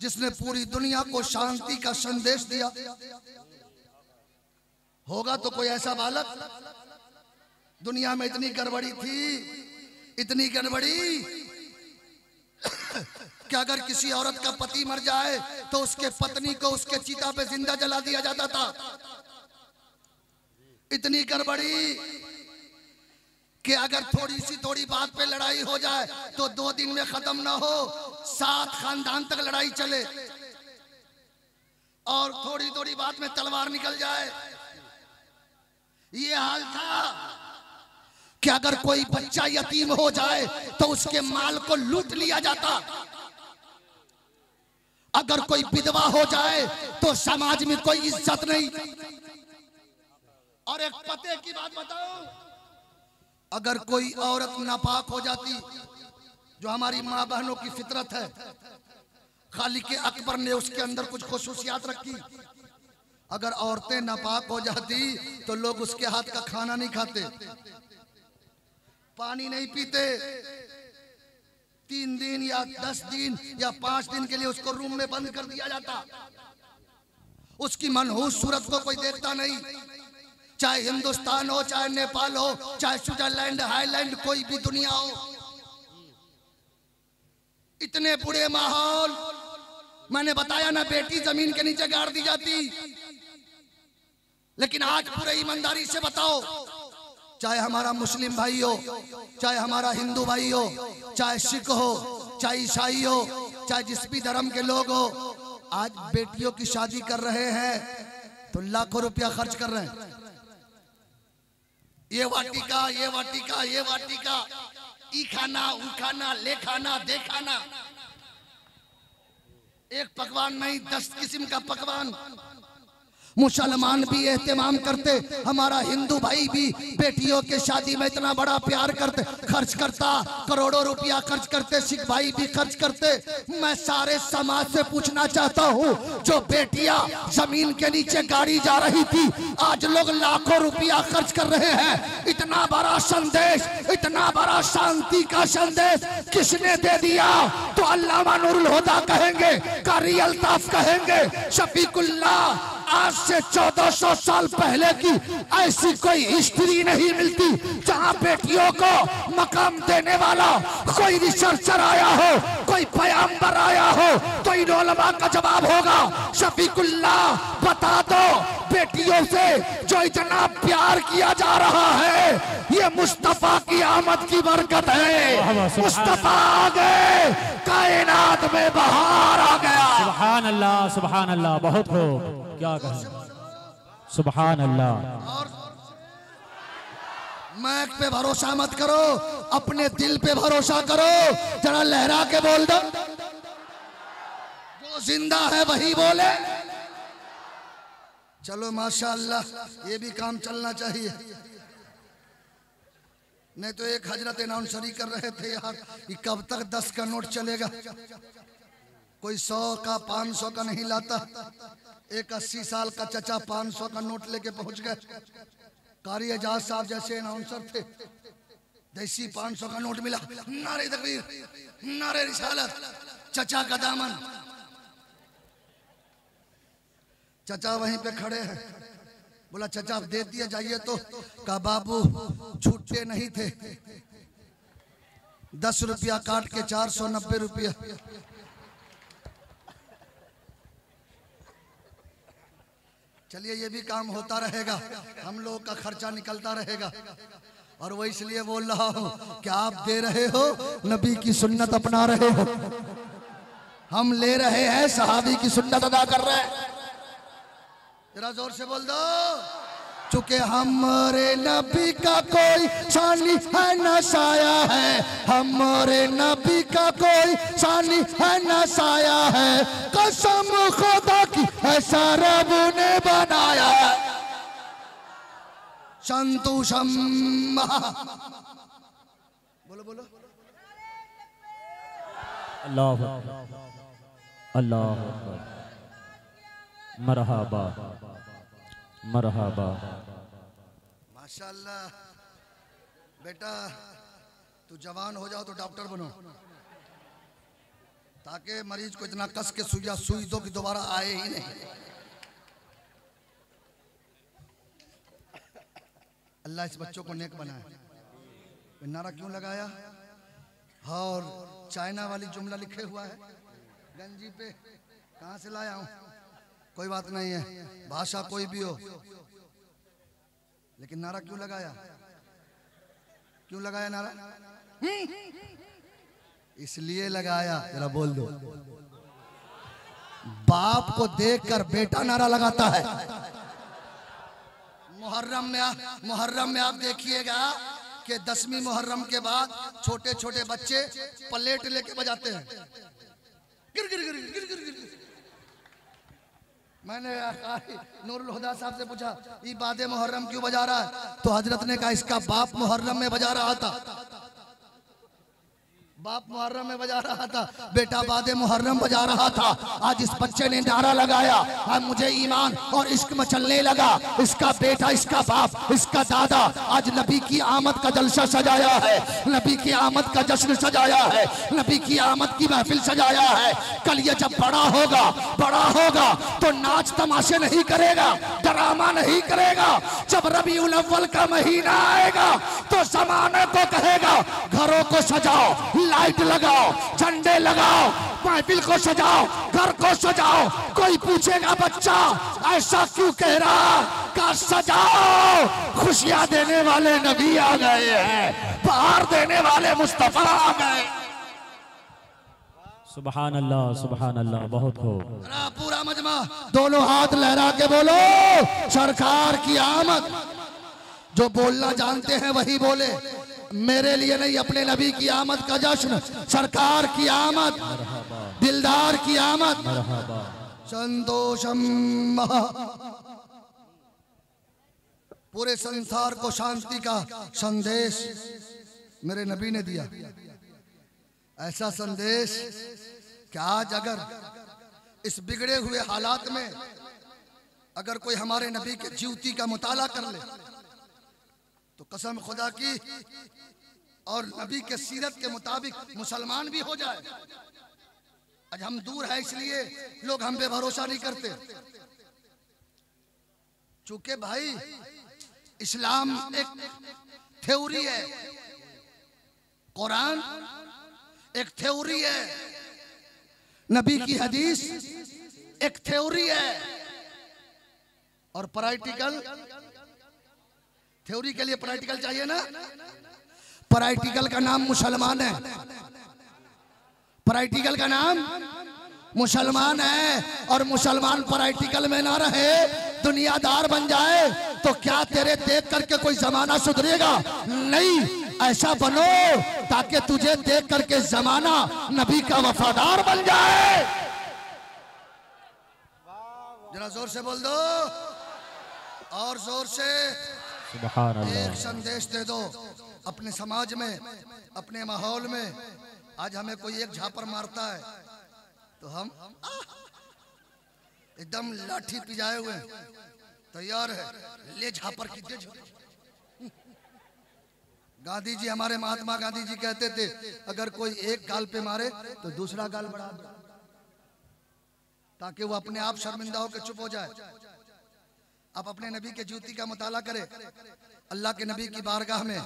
जिसने पूरी दुनिया को शांति का संदेश दिया होगा? तो कोई ऐसा बालक। दुनिया में इतनी गड़बड़ी थी, इतनी गड़बड़ी कि अगर किसी औरत का पति मर जाए तो उसके पत्नी को उसके चिता पे जिंदा जला दिया जाता था। इतनी गड़बड़ी कि अगर थोड़ी सी थोड़ी बात पे लड़ाई हो जाए तो 2 दिन में खत्म ना हो, 7 खानदान तक लड़ाई चले। और थोड़ी थोड़ी बात में तलवार निकल जाए। ये हाल था कि अगर कोई बच्चा यतीम हो जाए तो उसके माल को लूट लिया जाता। अगर कोई विधवा हो जाए तो समाज में कोई इज्जत नहीं। और एक पते की बात बताऊं, अगर कोई औरत नापाक हो जाती, जो हमारी माँ बहनों की फितरत है, खालिक अकबर ने उसके अंदर कुछ खुसूसियात रखी। अगर औरतें नापाक हो जाती तो लोग उसके हाथ का खाना नहीं खाते, पानी नहीं पीते। 3 दिन या 10 दिन या 5 दिन के लिए उसको रूम में बंद कर दिया जाता। उसकी मनहूस सूरत को कोई देखता नहीं, चाहे हिंदुस्तान हो, चाहे नेपाल हो, चाहे स्विट्जरलैंड, आयरलैंड, कोई भी दुनिया हो। इतने बुरे माहौल, मैंने बताया ना, बेटी जमीन के नीचे गाड़ दी जाती। लेकिन आज पूरे ईमानदारी से बताओ, चाहे हमारा मुस्लिम भाई हो, चाहे हमारा हिंदू भाई हो, चाहे सिख हो, चाहे ईसाई हो, चाहे जिस भी धर्म के लोग हो, आज बेटियों की शादी कर रहे हैं तो लाखों रुपया खर्च कर रहे हैं। ये वाटिका, ये वाटिका, ये वाटिका, ई खाना, ऊ खाना, ले खाना, दे खाना, एक पकवान नहीं 10 किस्म का पकवान। मुसलमान भी एहतमाम करते, हमारा हिंदू भाई भी बेटियों के शादी में इतना बड़ा प्यार करते, खर्च करता, करोड़ों रुपया खर्च करते, सिख भाई भी खर्च करते। मैं सारे समाज से पूछना चाहता हूँ, जो बेटियाँ जमीन के नीचे गाड़ी जा रही थी, आज लोग लाखों रुपया खर्च कर रहे हैं। इतना बड़ा संदेश, इतना बड़ा शांति का संदेश किसने दे दिया? तो अल्लामा नूरुल हुदा कहेंगे, कारी अल्ताफ़ कहेंगे, शफीकुल्लाह। आज से 1400 साल पहले की ऐसी कोई हिस्ट्री नहीं मिलती जहां बेटियों को मकाम देने वाला कोई रिसर्चर आया हो, कोई पैगंबर आया हो। तो इन उलमा का जवाब होगा, शफीकुल्लाह बता दो, बेटियों से जो इतना प्यार किया जा रहा है, ये मुस्तफा की आमद की बरकत है। मुस्तफा आ गए, कायनात में बहार आ गया। सुभान अल्लाह, सुभान अल्लाह, बहुत हो क्या कहा, सुभान अल्लाह। और मैक पे भरोसा मत करो, अपने दिल पे भरोसा करो। जरा लहरा के बोल दो, जो जिंदा है वही बोले। चलो माशाल्लाह, ये भी काम चलना चाहिए। नहीं तो एक हजरत अनाउंसरी कर रहे थे यार, ये कब तक 10 का नोट चलेगा? कोई 100 का 500 का नहीं लाता। एक 80 साल का चचा 500 का नोट लेके पहुंच गए। कारी एजाज साहब जैसे अनाउंसर थे, देसी 500 का नोट मिला। नारे तकबीर, नारे रिसालत, चचा का दामन। चचा वहीं पे खड़े हैं, बोला चचा दे दिया जाइए तो। कहा बाबू छूटते नहीं थे, 10 रुपया काट के 490 रुपया। चलिए ये भी काम होता रहेगा, हम लोगों का खर्चा निकलता रहेगा। और वो इसलिए बोल रहा हूँ कि आप दे रहे हो, नबी की सुन्नत अपना रहे हो। हम ले रहे हैं, सहाबी की सुन्नत अदा कर रहे हैं। जरा जोर से बोल दो, चूंकि हमारे नबी का कोई सानी है न साया है, हमारे नबी का कोई सानी है न साया है, कसम खुदा की ऐसा रब ने बनाया। संतुषम, बोलो बोलो, अल्लाह अल्लाह, मरहबा मरहबा। माशाल्लाह बेटा, तू जवान हो जाओ तो डॉक्टर बनो, ताकि मरीज को इतना कस के सुई दो कि दोबारा आए ही नहीं। अल्लाह इस बच्चों को नेक बनाए। नारा क्यों लगाया? हाँ, और चाइना वाली जुमला लिखे हुआ है गंजी पे, कहाँ से लाया हूँ? कोई बात नहीं है, भाषा कोई भी हो, लेकिन नारा क्यों लगाया? क्यों लगाया नारा? इसलिए लगाया, जरा बोल दो, बाप को देखकर बेटा नारा लगाता है। मुहर्रम में आप देखिएगा कि 10वीं मुहर्रम के बाद छोटे छोटे बच्चे प्लेट लेके बजाते हैं। गिर गिर गिर गिर गिर गिर। मैंने नूरुल हुदा साहब से पूछा, ये बादे मुहर्रम क्यों बजा रहा है? तो हजरत ने कहा, इसका बाप मुहर्रम में बजा रहा था, बाप मुहर्रम में बजा रहा था, बेटा बादे मुहर्रम बजा रहा था। आज इस बच्चे ने नारा लगाया, आज मुझे ईमान और इश्क मचलने लगा। इसका बेटा, इसका बाप, इसका दादा आज नबी की आमद का जलसा सजाया है, नबी की आमद का जश्न सजाया है, नबी की आमद की महफिल सजाया है। कल ये जब बड़ा होगा तो नाच तमाशे नहीं करेगा, ड्रामा नहीं करेगा। जब रबीउल अव्वल का महीना आएगा तो जमाने को कहेगा, घरों को सजाओ, लाइट लगाओ, झंडे लगाओ, महफिल को सजाओ, घर को सजाओ। कोई पूछेगा बच्चा ऐसा क्यों कह रहा? का सजाओ, खुशियां देने वाले नबी आ गए हैं, बहार देने वाले मुस्तफा आ गए। सुबहानल्लाह, सुबहानल्लाह, बहुत हो। पूरा मजमा दोनों हाथ लहरा के बोलो सरकार की आमद। जो बोलना जानते हैं वही बोले, मेरे लिए नहीं, अपने नबी की आमद का जश्न, सरकार की आमद, दिलदार की आमद। संतोषम, पूरे संसार को शांति का संदेश मेरे नबी ने दिया। ऐसा संदेश कि आज अगर इस बिगड़े हुए हालात में अगर कोई हमारे नबी के जीवती का मुताला कर ले तो कसम खुदा की और नबी के सीरत के मुताबिक मुसलमान भी हो जाए। आज हम दूर है इसलिए लोग हम पे भरोसा नहीं करते, चूंकि भाई इस्लाम एक थ्योरी है, कुरान एक थ्योरी है, नबी की हदीस एक थ्योरी है, और प्रैक्टिकल थ्योरी के लिए प्रैक्टिकल चाहिए ना। प्रैक्टिकल का नाम मुसलमान है, प्रैक्टिकल का नाम मुसलमान है। और मुसलमान प्रैक्टिकल में ना रहे, दुनियादार बन जाए तो क्या तेरे देख करके कोई जमाना सुधरेगा? नहीं, ऐसा बनो ताकि तुझे देख करके जमाना नबी का वफादार बन जाए। जरा जोर से बोल दो, और जोर से। एक संदेश दे दो अपने समाज में, अपने माहौल में। आज हमें कोई एक झापर मारता है तो हम एकदम लाठी पिजाए हुए तैयार है, ले झापर की दे। गांधी जी, हमारे महात्मा गांधी जी कहते थे अगर कोई एक गाल पे मारे तो दूसरा गाल बढ़ा दो ताकि वो अपने आप शर्मिंदा होकर चुप हो जाए। आप अपने नबी के जूती का मुताला करें। अल्लाह के नबी की बारगाह में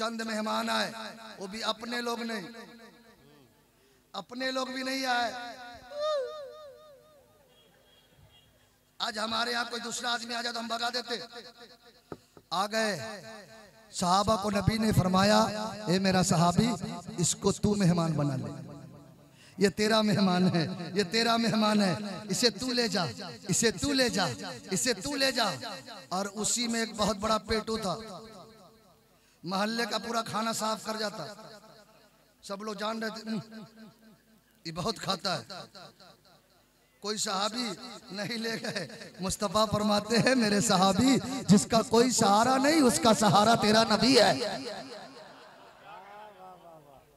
चंद मेहमान आए, वो भी अपने लोग नहीं, अपने लोग भी नहीं आए। आज हमारे यहाँ कोई दूसरा आदमी आ जाए तो हम भगा देते, आ गए। सहाबा को नबी ने फरमाया, ए मेरा सहाबी, इसको तू मेहमान बना ले, ये तेरा मेहमान है, ये तेरा मेहमान है, इसे तू ले जा, इसे तू ले जा, इसे तू ले जा। और उसी में एक बहुत बड़ा पेटू था, मोहल्ले का पूरा खाना साफ कर जाता। सब लोग जान रहे थे ये बहुत खाता है। कोई सहाबी नहीं ले गए। मुस्तफा फरमाते हैं, मेरे सहाबी, जिसका कोई सहारा नहीं उसका सहारा तेरा नबी है।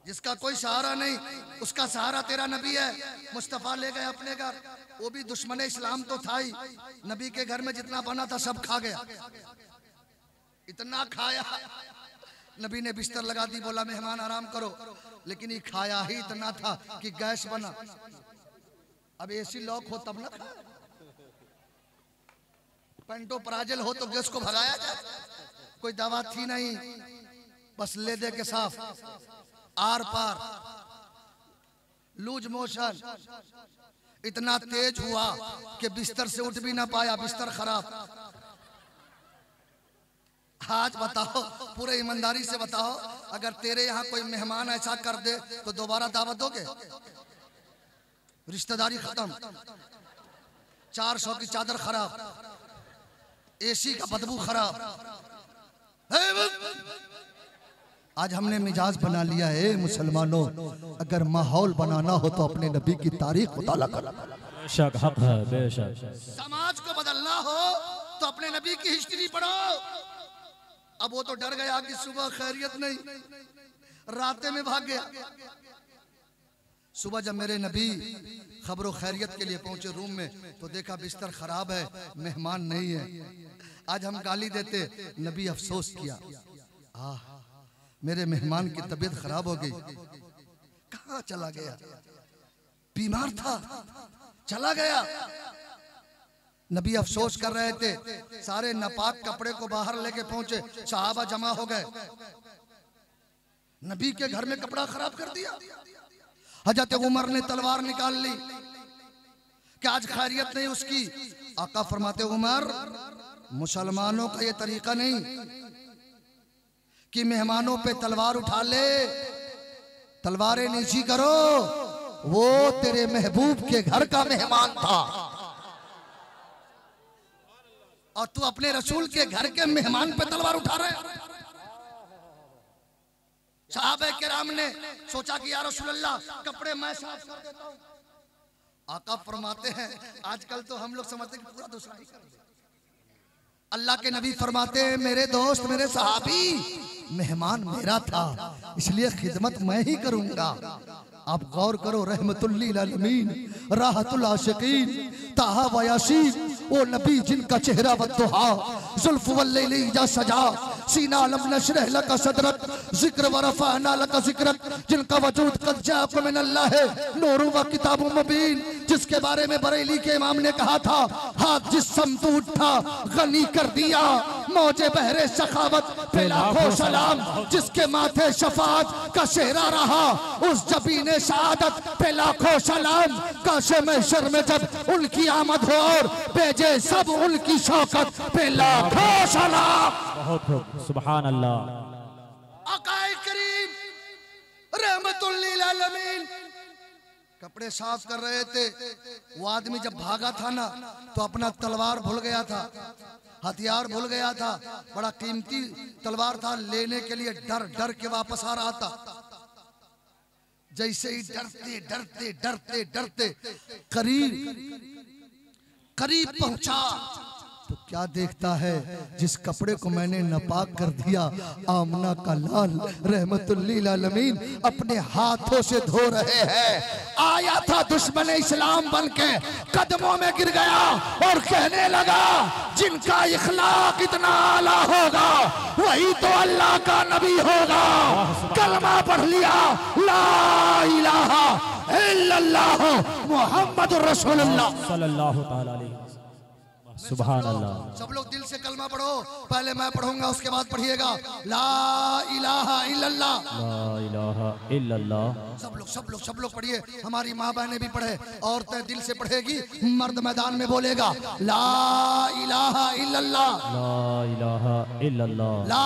जिसका कोई सहारा नहीं उसका सहारा तेरा नबी है। मुस्तफा ले गए अपने घर, वो भी दुश्मन इस्लाम तो था ही, नबी के घर में जितना बना था सब खा गया। इतना खाया, नबी ने बिस्तर लगा दी, बोला मेहमान आराम करो, लेकिन ये खाया ही इतना था कि गैस बना। अब एसी लॉक हो तब ना, पेंटो पराजल हो तो गैस को भगाया जाए। कोई दवा थी नहीं, बस ले दे के साफ, आर पार, लूज मोशन। इतना तेज हुआ कि बिस्तर से उठ भी ना पाया, बिस्तर खराब। आज बताओ, पूरे ईमानदारी से बताओ, अगर तेरे यहाँ कोई मेहमान ऐसा कर दे तो दोबारा दावत दोगे? रिश्तेदारी खत्म, 400 की चादर खराब, एसी का बदबू खराब। आज हमने मिजाज बना लिया है मुसलमानों, अगर माहौल बनाना हो तो अपने नबी की तारीख मुताला करो। बेशक हक है, बेशक। समाज को बदलना हो तो अपने नबी की हिस्ट्री पढ़ो। अब वो तो डर गया कि सुबह खैरियत नहीं, रातें में भाग गया। सुबह जब मेरे नबी खबरों खैरियत के लिए पहुंचे रूम में तो देखा बिस्तर खराब है, मेहमान नहीं है। आज हम गाली देते, नबी अफसोस किया, आह मेरे मेहमान की तबीयत खराब हो गई, कहाँ चला गया, बीमार था चला गया। नबी अफसोस कर रहे थे, सारे नापाक कपड़े को बाहर लेके पहुंचे, सहाबा जमा हो गए। नबी के घर में कपड़ा खराब कर दिया। हजरत उमर ने तलवार निकाल ली कि आज खैरियत नहीं उसकी। आका फरमाते उमर, मुसलमानों का ये तरीका नहीं कि मेहमानों पे तलवार उठा ले, तलवारें नीची करो, वो तेरे महबूब के घर का मेहमान था और तू अपने रसूल के घर के मेहमान पे तलवार उठा रहे। सहाबा किराम ने सोचा कि या रसूलल्लाह कपड़े मैं साफ कर देता हूं। आका फरमाते हैं, आजकल तो हम लोग समझते हैं कि पूरा दूसरा ही कर दे। अल्लाह के नबी फरमाते हैं, मेरे दोस्त मेरे सहाबी, मेहमान मेरा था इसलिए खिदमत मैं ही करूंगा। आप गौर करो, रहमतुल्लिल आलमीन, राहतुल आशिकीन, ताहा व यासीन, वो नबी जिनका चेहरा बद्दुहा, जुल्फ वल्लैली जा सजा, सीना लम नशरह लका सदरक, जिक्र व रफअना लका जिक्रक, जिनका वजूद कद जाअ मिन अल्लाह नूर व किताब मुबीन, जिसके बारे में बरेली के इमाम ने कहा था, हाथ जिस्म तो उठा गनी कर दिया, मौजे बहरे सखावत पे लाखों सलाम, जिसके माथे शफाअत का सेहरा रहा, उस जबीने शहादत पे लाखों सलाम, काशे महशर में जब उनकी आमद हो और भेजे सब उनकी शौकत पे लाखों सलाम। सुभान अल्लाह। आकाए करीम रहमतुल्लिल आलमीन कपड़े साफ कर रहे थे। वो आदमी जब भागा था ना तो अपना तलवार भूल गया था, हथियार भूल गया था, बड़ा कीमती तलवार था, लेने के लिए डर डर के वापस आ रहा था। जैसे ही डरते डरते डरते डरते करीब पहुंचा तो क्या देखता है, जिस कपड़े को मैंने नापाक कर दिया, आमना का लाल रहमतुल्लिल आलमीन अपने हाथों से धो रहे हैं। आया था दुश्मन इस्लाम बनके, कदमों में गिर गया और कहने लगा, जिनका इखलाक इतना आला होगा वही तो अल्लाह का नबी होगा। कलमा पढ़ लिया, ला इलाहा इल्लल्लाह मुहम्मदुर रसूलुल्लाह सल्लल्लाहु तआला अलैहि वसल्लम। सुभान अल्लाह। सब लोग दिल से कलमा पढ़ो, पहले मैं पढ़ूंगा उसके बाद पढ़िएगा, ला इलाहा इल्लल्लाह, ला इलाहा इल्लल्लाह। सब लोग पढ़िए, हमारी माँ बहनें भी पढ़े, औरतें दिल से पढ़ेगी, मर्द मैदान में बोलेगा, ला इलाहा इल्लल्लाह, ला इलाहा इल्लल्लाह, ला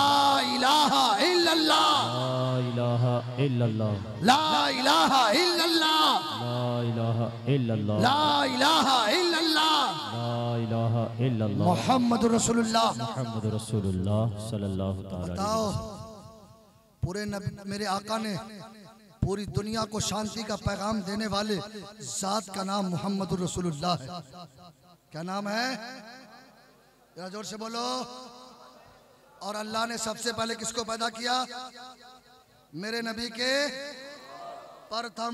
इलाहा इल्लल्लाह, ला इलाहा इल्लल्लाह, ला इलाहा इल्लल्लाह, ला इलाहा इल्लल्लाह, ला इलाहा इल्लल्लाह, ला इलाहा इल्लल्लाह मुहम्मदुर रसूलुल्लाह, मुहम्मदुर रसूलुल्लाह सल्लल्लाहु तआला अलैहि वसल्लम। पूरे नबी मेरे आका ने पूरी दुनिया को शांति का पैगाम देने वाले जात का नाम मुहम्मदुर रसूलुल्लाह है। क्या नाम है, जरा जोर से बोलो। और अल्लाह ने सबसे पहले किसको पैदा किया, मेरे नबी के प्रथम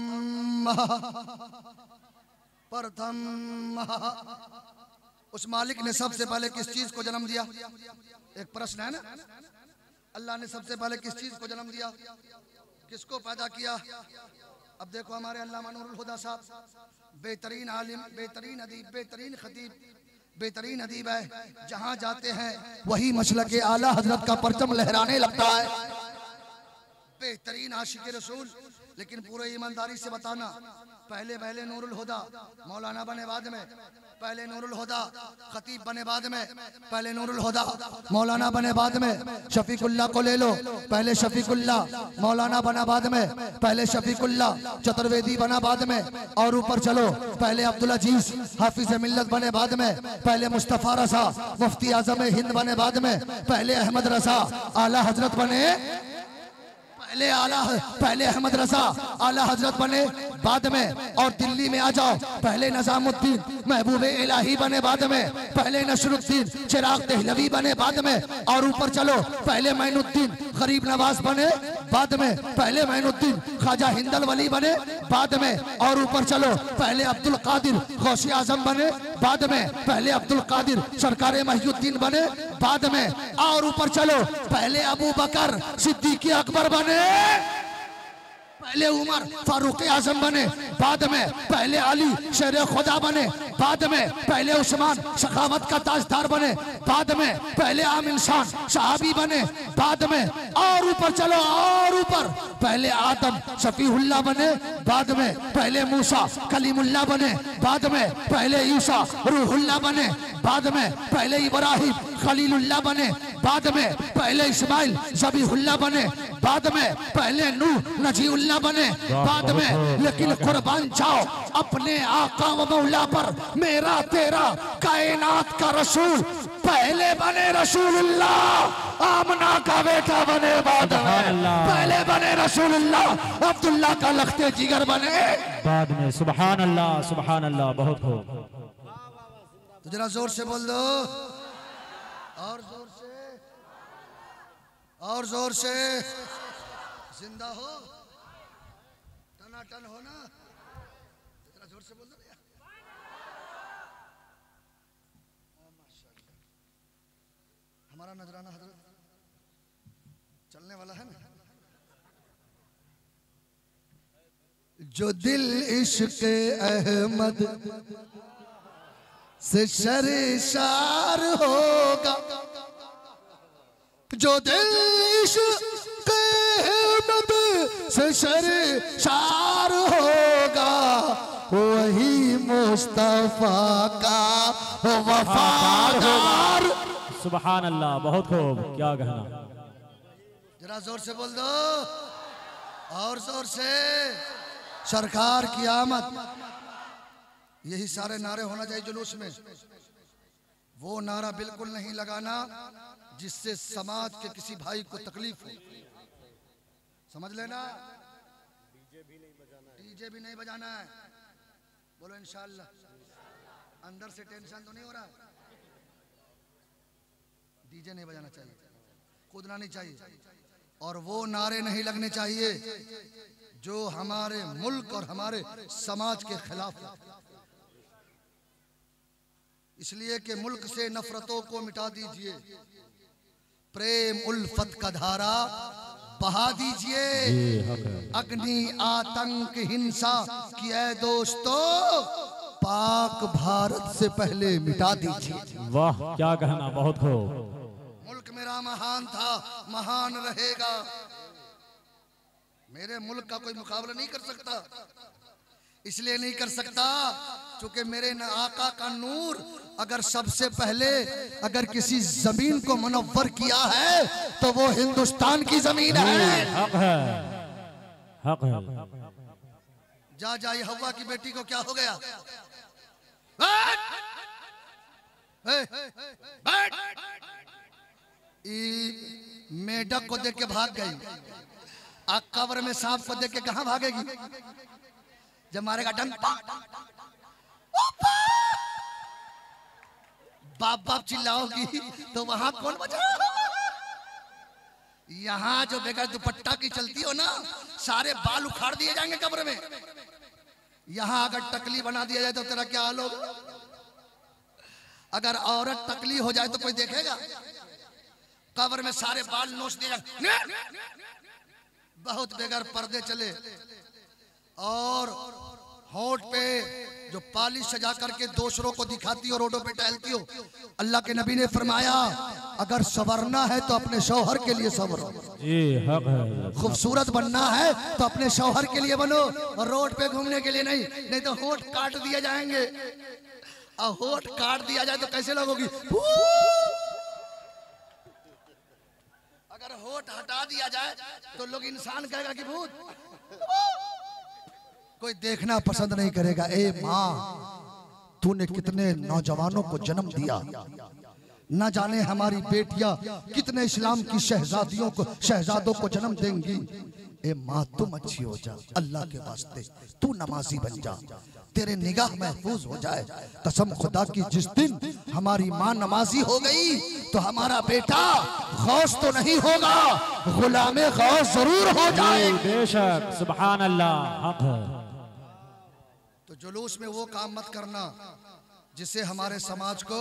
उस मालिक ने सबसे पहले किस चीज को जन्म दिया? एक प्रश्न है ना, अल्लाह ने सबसे पहले किस चीज को जन्म दिया, किसको पैदा किया? अब देखो हमारे अल्लामा नूरुल हुदा साहब, बेहतरीन आलिम, बेहतरीन अदीब, बेहतरीन खतीब, बेहतरीन अदीब है। जहाँ जाते हैं वही मसलक के आला हजरत का परचम लहराने लगता है, बेहतरीन आशिक रसूल। लेकिन पूरे ईमानदारी से बताना, पहले नूरुल हुदा मौलाना बने बाद में, पहले नूरुल हुदा खतीब बने बाद में, पहले नूरुल हुदा मौलाना बने बाद में, शफीकुल्लाह को ले लो, पहले शफीकुल्लाह मौलाना बना बाद में, पहले शफीकुल्लाह चतुर्वेदी बना बाद में, और ऊपर चलो पहले अब्दुल अजीज हाफिज मिल्लत बने बाद में, पहले मुस्तफा रसा मुफ्ती आजम हिंद बने बाद में, पहले अहमद रसा आला हजरत बने, पहले अहमद रजा आला हजरत बने बाद में, और दिल्ली में आ जाओ पहले निजामुद्दीन महबूबे इलाही बने बाद में, पहले नसरुद्दीन चिराग दहलवी बने बाद में, और ऊपर चलो पहले मैनुद्दीन गरीब नवाज बने बाद में, पहले मैनुद्दीन ख्वाजा हिंदल वली बने बाद में, और ऊपर चलो पहले अब्दुल कादिर गौसे आजम बने बाद में, पहले अब्दुल कादिर सरकारे महियुद्दीन बने बाद में, और ऊपर चलो पहले अबू बकर सिद्दीक अकबर बने पहले उमर फारूक आजम बने, बाद में पहले अली शेर खुदा बने, बाद में पहले उस्मान सखावत का ताजदार बने, बाद में पहले आम इंसान सहाबी बने, बाद में और ऊपर चलो और ऊपर पहले आदम शफीकुल्लाह बने, बाद में पहले मूसा कलीमुल्लाह बने, बाद में पहले ईसा रूहुल्लाह बने, बाद में पहले इब्राहिम खलीलुल्लाह बने, बाद में पहले इस्माइल जबीहुल्लाह बने, बाद में पहले नूह नजीउल्लाह बने, बाद में लेकिन कुर्बान जाओ अपने आका व मौला पर मेरा तेरा कायनात का रसूल पहले बने रसूलुल्लाह, आमना का बेटा बने बाद में, पहले बने रसूलुल्लाह अब्दुल्लाह का लखते जिगर बने बाद में। सुभान अल्लाह, सुभान अल्लाह, बहुत हो। तो जरा जोर से बोल दो, और जोर से, और जोर से। जिंदा हो, टनाटन हो ना, इतना जोर से बोल दो भैया। हमारा नजराना हजरत चलने वाला है ना। जो दिल इश्क अहमद से शर्मसार होगा, जो दिल इश्क अहमद से शर्मसार होगा, वही मुस्तफा का वफादार। सुभान अल्लाह, बहुत खूब, क्या कहना। जरा जोर से बोल दो, और जोर से। सरकार की आमद, यही सारे नारे होना चाहिए जुलूस में। वो नारा बिल्कुल नहीं लगाना जिससे समाज के किसी भाई को तकलीफ हो, समझ लेना। डीजे भी नहीं बजाना है, बोलो इंशाल्लाह। अंदर से टेंशन तो नहीं हो रहा है? डीजे नहीं बजाना चाहिए, कूदना नहीं चाहिए, और वो नारे नहीं लगने चाहिए जो हमारे मुल्क और हमारे समाज के खिलाफ है। इसलिए कि मुल्क से नफरतों को मिटा दीजिए, प्रेम उल्फत का धारा बहा दीजिए, अग्नि आतंक हिंसा की ऐ दोस्तों पाक भारत से पहले मिटा दीजिए। वाह, क्या कहना, बहुत हो। मुल्क मेरा महान था, महान रहेगा, मेरे मुल्क का कोई मुकाबला नहीं कर सकता। इसलिए नहीं कर सकता क्योंकि मेरे आका का नूर अगर सबसे पहले अगर किसी जमीन को मुनव्वर किया है तो वो हिंदुस्तान की जमीन है। हक है। जा जाई हवा की बेटी को क्या हो गया? मेढक को देख के भाग गई, कब्र में सांप को देख के कहां भागेगी? जब मारेगा डंग, बाप बाप चिल्लाओगी तो वहां कौन बचाएगा? यहां जो बेगर दुपट्टा की चलती हो ना, सारे बाल उखाड़ दिए जाएंगे कब्र में। यहां अगर टकली बना दिया जाए तो तेरा क्या हाल होगा? अगर औरत टकली हो जाए तो कोई देखेगा? कब्र में सारे बाल नोच दिए जाएंगे। बहुत बेगर पर्दे चले और होंठ पे जो पालिश सजा करके दूसरों को दिखाती हो, रोडों पे टहलती हो। अल्लाह के नबी ने फरमाया अगर संवरना है तो अपने शौहर के लिए संवरो। खूबसूरत बनना है तो अपने शौहर के लिए बनो, और रोड पे घूमने के लिए नहीं, नहीं तो होंठ काट दिए जाएंगे। और होंठ काट दिया जाए तो कैसे लगोगी? अगर होठ हटा दिया जाए तो लोग इंसान कहेगा कि भूत, कोई देखना पसंद नहीं करेगा। ए माँ, तूने कितने नौजवानों को जन्म दिया, ना जाने हमारी बेटियां कितने इस्लाम की शहजादियों को, शहजादों को जन्म देंगी। ए माँ, तुम अच्छी हो जा, अल्लाह के वास्ते तू नमाजी बन जा, तेरे निगाह महफूज हो जाए। कसम खुदा की, जिस दिन हमारी माँ नमाजी हो गई तो हमारा बेटा गौस तो नहीं होगा, गुलामे गौस जरूर हो जाए। बेशक, सुभान अल्लाह। तो जुलूस में वो काम मत करना जिसे हमारे समाज को,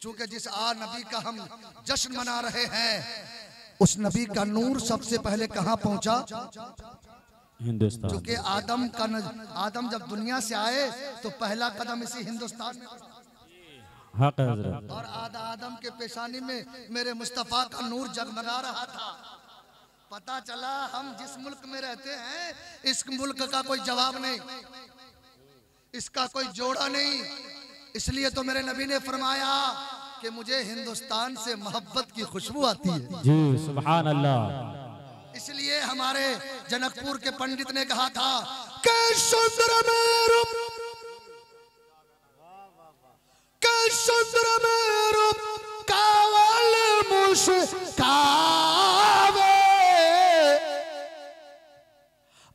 चूंकि जिस आ नबी का हम जश्न मना रहे हैं उस नबी का नूर सबसे पहले कहाँ पहुँचा? हिंदुस्तान। क्योंकि आदम जब दुनिया से आए तो पहला कदम इसी हिंदुस्तान में। हक हजरत। और आदम के पेशानी में मेरे मुस्तफा का नूर जगमगा रहा था। पता चला हम जिस मुल्क में रहते हैं इस मुल्क का कोई जवाब नहीं, इसका कोई जोड़ा नहीं। इसलिए तो मेरे नबी ने फरमाया कि मुझे हिंदुस्तान से मोहब्बत की खुशबू आती है। जी सुभान अल्लाह। इसलिए हमारे जनकपुर के पंडित ने कहा था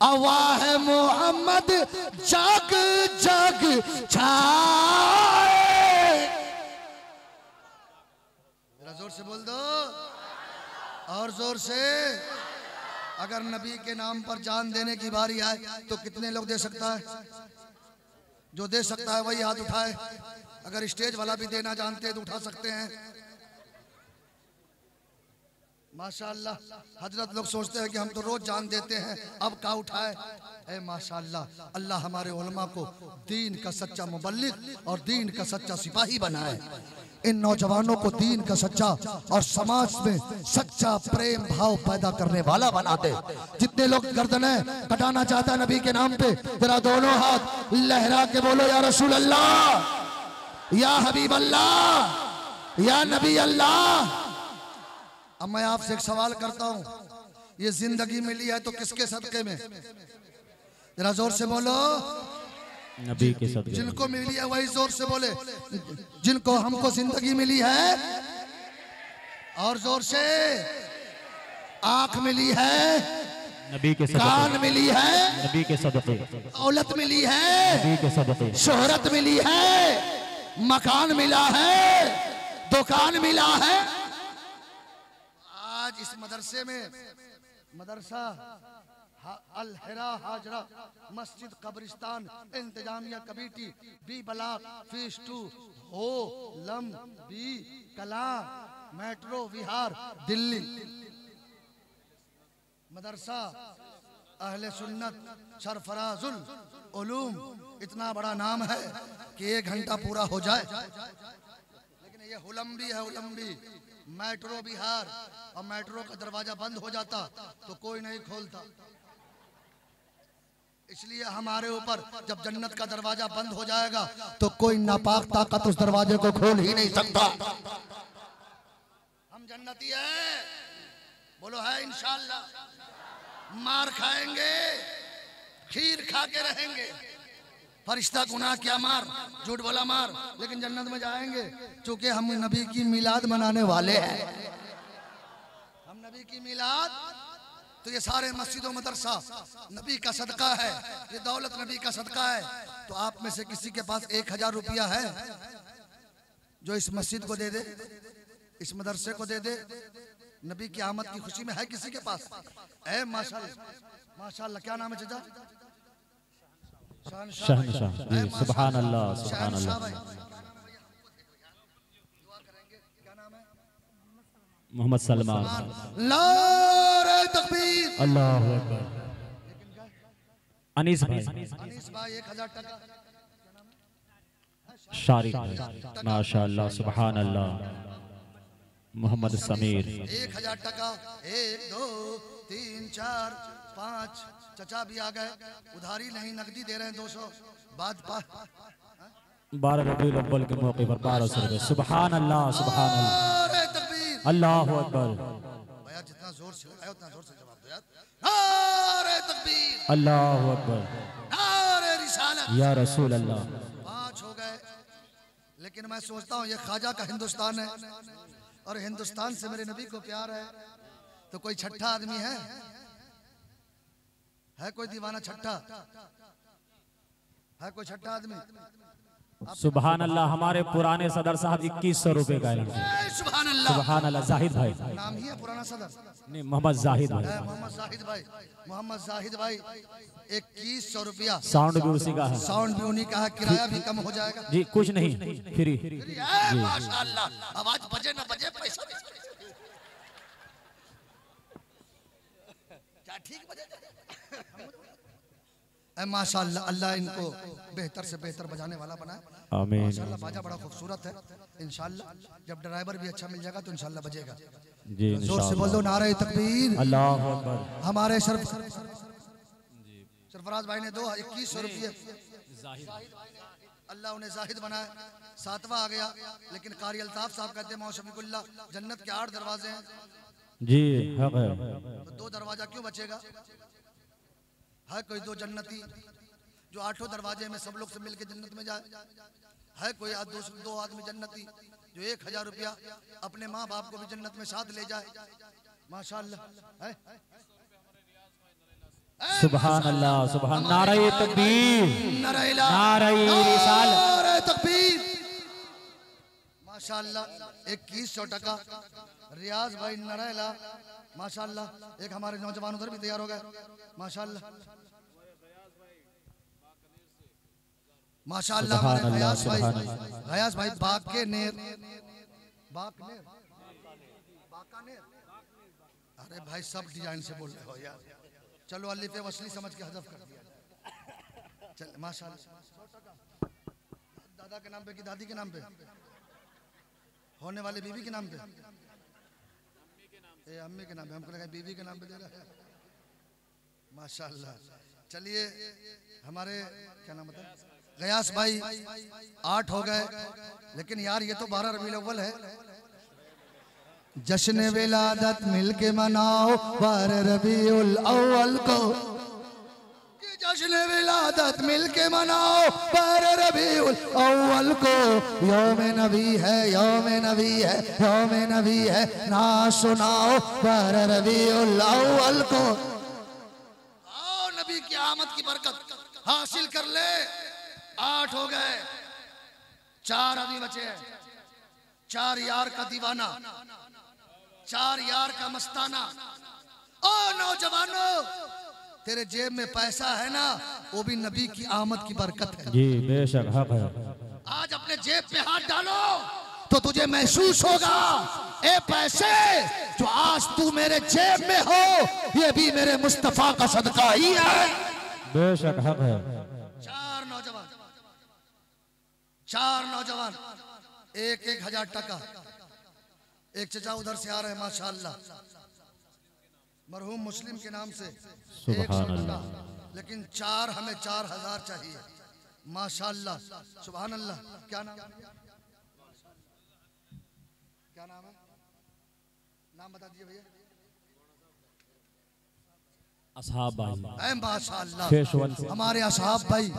आवाह मोहम्मद जग जग छाए। जरा जोर से बोल दो, और जोर से। अगर नबी के नाम पर जान देने की बारी आए तो कितने लोग दे सकता है? जो दे सकता है वही हाथ उठाए। अगर स्टेज वाला भी देना जानते हैं तो उठा सकते हैं। माशाल्लाह। हजरत लोग सोचते हैं कि हम तो रोज जान देते हैं, अब का उठाए। ए माशाल्लाह, अल्लाह हमारे उलमा को दीन का सच्चा मुबल्लिग और दीन का सच्चा सिपाही बनाए। इन नौजवानों को दीन का सच्चा और समाज में सच्चा प्रेम भाव पैदा करने वाला बनाते। जितने लोग गर्दने कटाना चाहता नबी के नाम पे जरा दोनों हाथ लहरा के बोलो या रसूल अल्लाह, या हबीब अल्लाह, या नबी अल्लाह। अब मैं आपसे एक सवाल करता हूँ, ये जिंदगी मिली है तो किसके सदके में? जरा जोर से बोलो। नबी के सदके। जिनको मिली है वही जोर से बोले, जिनको हमको जिंदगी मिली है। और जोर से। आँख मिली है नबी के सदके, कान मिली है नबी के सदके, दौलत मिली है नबी के सदके, शोहरत मिली है, मकान मिला है, दुकान मिला है। इस मदरसे में मदरसा अलहरा हाजरा मस्जिद कब्रिस्तान इंतजामिया कमेटी बी ब्लॉक फेज 2 हो लम बी कला मेट्रो विहार दिल्ली। मदरसा अहले सुन्नत सरफराजुल उलूम, इतना बड़ा नाम है कि एक घंटा पूरा हो जाए। लेकिन ये हुलम भी है, हुलम भी मेट्रो बिहार। और मेट्रो का दरवाजा बंद हो जाता तो कोई नहीं खोलता। इसलिए हमारे ऊपर जब जन्नत का दरवाजा बंद हो जाएगा तो कोई नापाक ताकत उस दरवाजे को खोल ही नहीं सकता। हम जन्नती हैं, बोलो है इंशाल्लाह। मार खाएंगे, खीर खा के रहेंगे। फरिश्ता गुनाह क्या मार, झूठ बोला मार, लेकिन जन्नत में जाएंगे। चूंकि हम नबी की मिलाद मनाने वाले हैं, हम नबी की मिलाद। तो ये सारे मस्जिदों मदरसा नबी का सदका है, ये दौलत नबी का सदका है। तो आप में से किसी के पास 1000 रुपया है जो इस मस्जिद को दे दे, इस मदरसे को दे दे, नबी की आमद की खुशी में? है किसी के पास? है? माशाल्लाह माशाल्लाह। क्या नाम है चाचा? सुभान अल्लाह सुभान अल्लाह। मोहम्मद सलमान। नारे तकबीर, अल्लाह हू अकबर। अनीस भाई, अनीस भाई 1000 टका। शारिक भाई माशाल्लाह सुभान अल्लाह। मोहम्मद समीर 1000 टका। 1 2 3 4 5 चचा भी आ गए। उधारी नहीं नकदी दे रहे हैं 200। बाद 12 रबीउल अव्वल के मौके पर 1200 रुपए। सुभान अल्लाह सुभान अल्लाह, अल्लाह अकबर। भैया जितना जोर से लगाया उतना जोर से जवाब दो यार। नारे तकबीर, अल्लाह अकबर। नारे रिसालत, या रसूल अल्लाह। 5 हो गए। लेकिन मैं सोचता हूँ ये ख्वाजा का हिंदुस्तान है और हिंदुस्तान से मेरे नबी को प्यार है। तो कोई छठा आदमी है? है कोई दीवाना छठा? है कोई छठा आदमी? सुभान अल्लाह। हमारे पुराने सदर साहब 2100 रुपए का है। सुभान अल्लाह सुभान अल्लाह। जाहिद भाई। नाम ही है पुराना सदर? नहीं, मोहम्मद जाहिद भाई। मोहम्मद जाहिद भाई, मोहम्मद जाहिद भाई 2100 रुपया। साउंड भी उसी का है, साउंड भी उन्हीं का है। किराया भी कम हो जाएगा जी, कुछ नहीं फ्री। माशाल्लाह, आवाज बजे न बजे पैसा। माशाल्लाह अल्लाह इनको बेहतर से बेहतर बजाने वाला बनाए। आमीन। माशाल्लाह बाजा बड़ा खूबसूरत है, इंशाल्लाह जब ड्राइवर भी अच्छा मिल जाएगा तो इंशाल्लाह बजेगा जी। जोर से बोलो नारे तकबीर, अल्लाहू अकबर। हमारे सरफराज भाई ने 2100 रुपये अल्लाह उन्हें जाहिद बनाया, 7वां आ गया। लेकिन कारी अल्ताफ़ साहब कहते हैं शफीकुल्लाह जन्नत के 8 दरवाजे हैं जी, तो 2 दरवाजा क्यों बचेगा? है कोई 2 जन्नती जो 8 दरवाजे में सब लोग से मिलके जन्नत में जाए? है कोई 2 आदमी जन्नती जो 1000 रुपया अपने माँ बाप को भी जन्नत में साथ ले जाए? माशाल्लाह है, सुभान अल्लाह, सुभान। नारे तकबीर, नारे तकबीर, माशाल्लाह। 2100 टका रियाज भाई नरेला, माशाल्लाह। एक हमारे नौजवान उधर भी तैयार हो गए, माशाल्लाह माशाल्लाह। हमारे गयास भाई बाक नेर, अरे भाई सब डिजाइन से बोल रहे हो यार, चलो अलिफ वसली समझ के हजफ कर दिया चल, माशाल्लाह। दादा के नाम पे कि दादी के नाम पे, होने वाले बीवी के नाम पे, अम्मी के नाम पे, हमको लगा बीवी के नाम पे दे रहा है, माशाल्लाह। चलिए हमारे क्या नाम बता गयास भाई 8 हो गए, लेकिन यार ये तो 12 रबीउल अव्वल है। जश्न विलादत मिलके मनाओ 12 रबीउल अव्वल को, जश्न विलादत मिलके मनाओ 12 रबीउल अव्वल को। यौम नबी है ना सुनाओ 12 रबीउल अव्वल को। आओ नबी की आमद की बरकत हासिल कर ले। 8 हो गए, 4 अभी बचे हैं। 4 यार का दीवाना, 4 यार का मस्ताना। ओ नौजवानों, तेरे जेब में पैसा है ना, वो भी नबी की आमद की बरकत है जी, बेशक है। आज अपने जेब पे हाथ डालो तो तुझे महसूस होगा, ए पैसे जो आज तू मेरे जेब में हो, ये भी मेरे मुस्तफा का सदका ही है, बेशक है। 4 नौजवान 1000 टका। एक चचा उधर से आ रहे हैं, माशाल्लाह, मरहूम मुस्लिम के नाम से, सुभान अल्लाह। लेकिन 4 हमें 4000 चाहिए, माशाल्लाह, सुभान अल्लाह। क्या नाम है? नाम बता दीजिए भैया। असहाब भाई, माशाल्लाह, हमारे असहाब भाई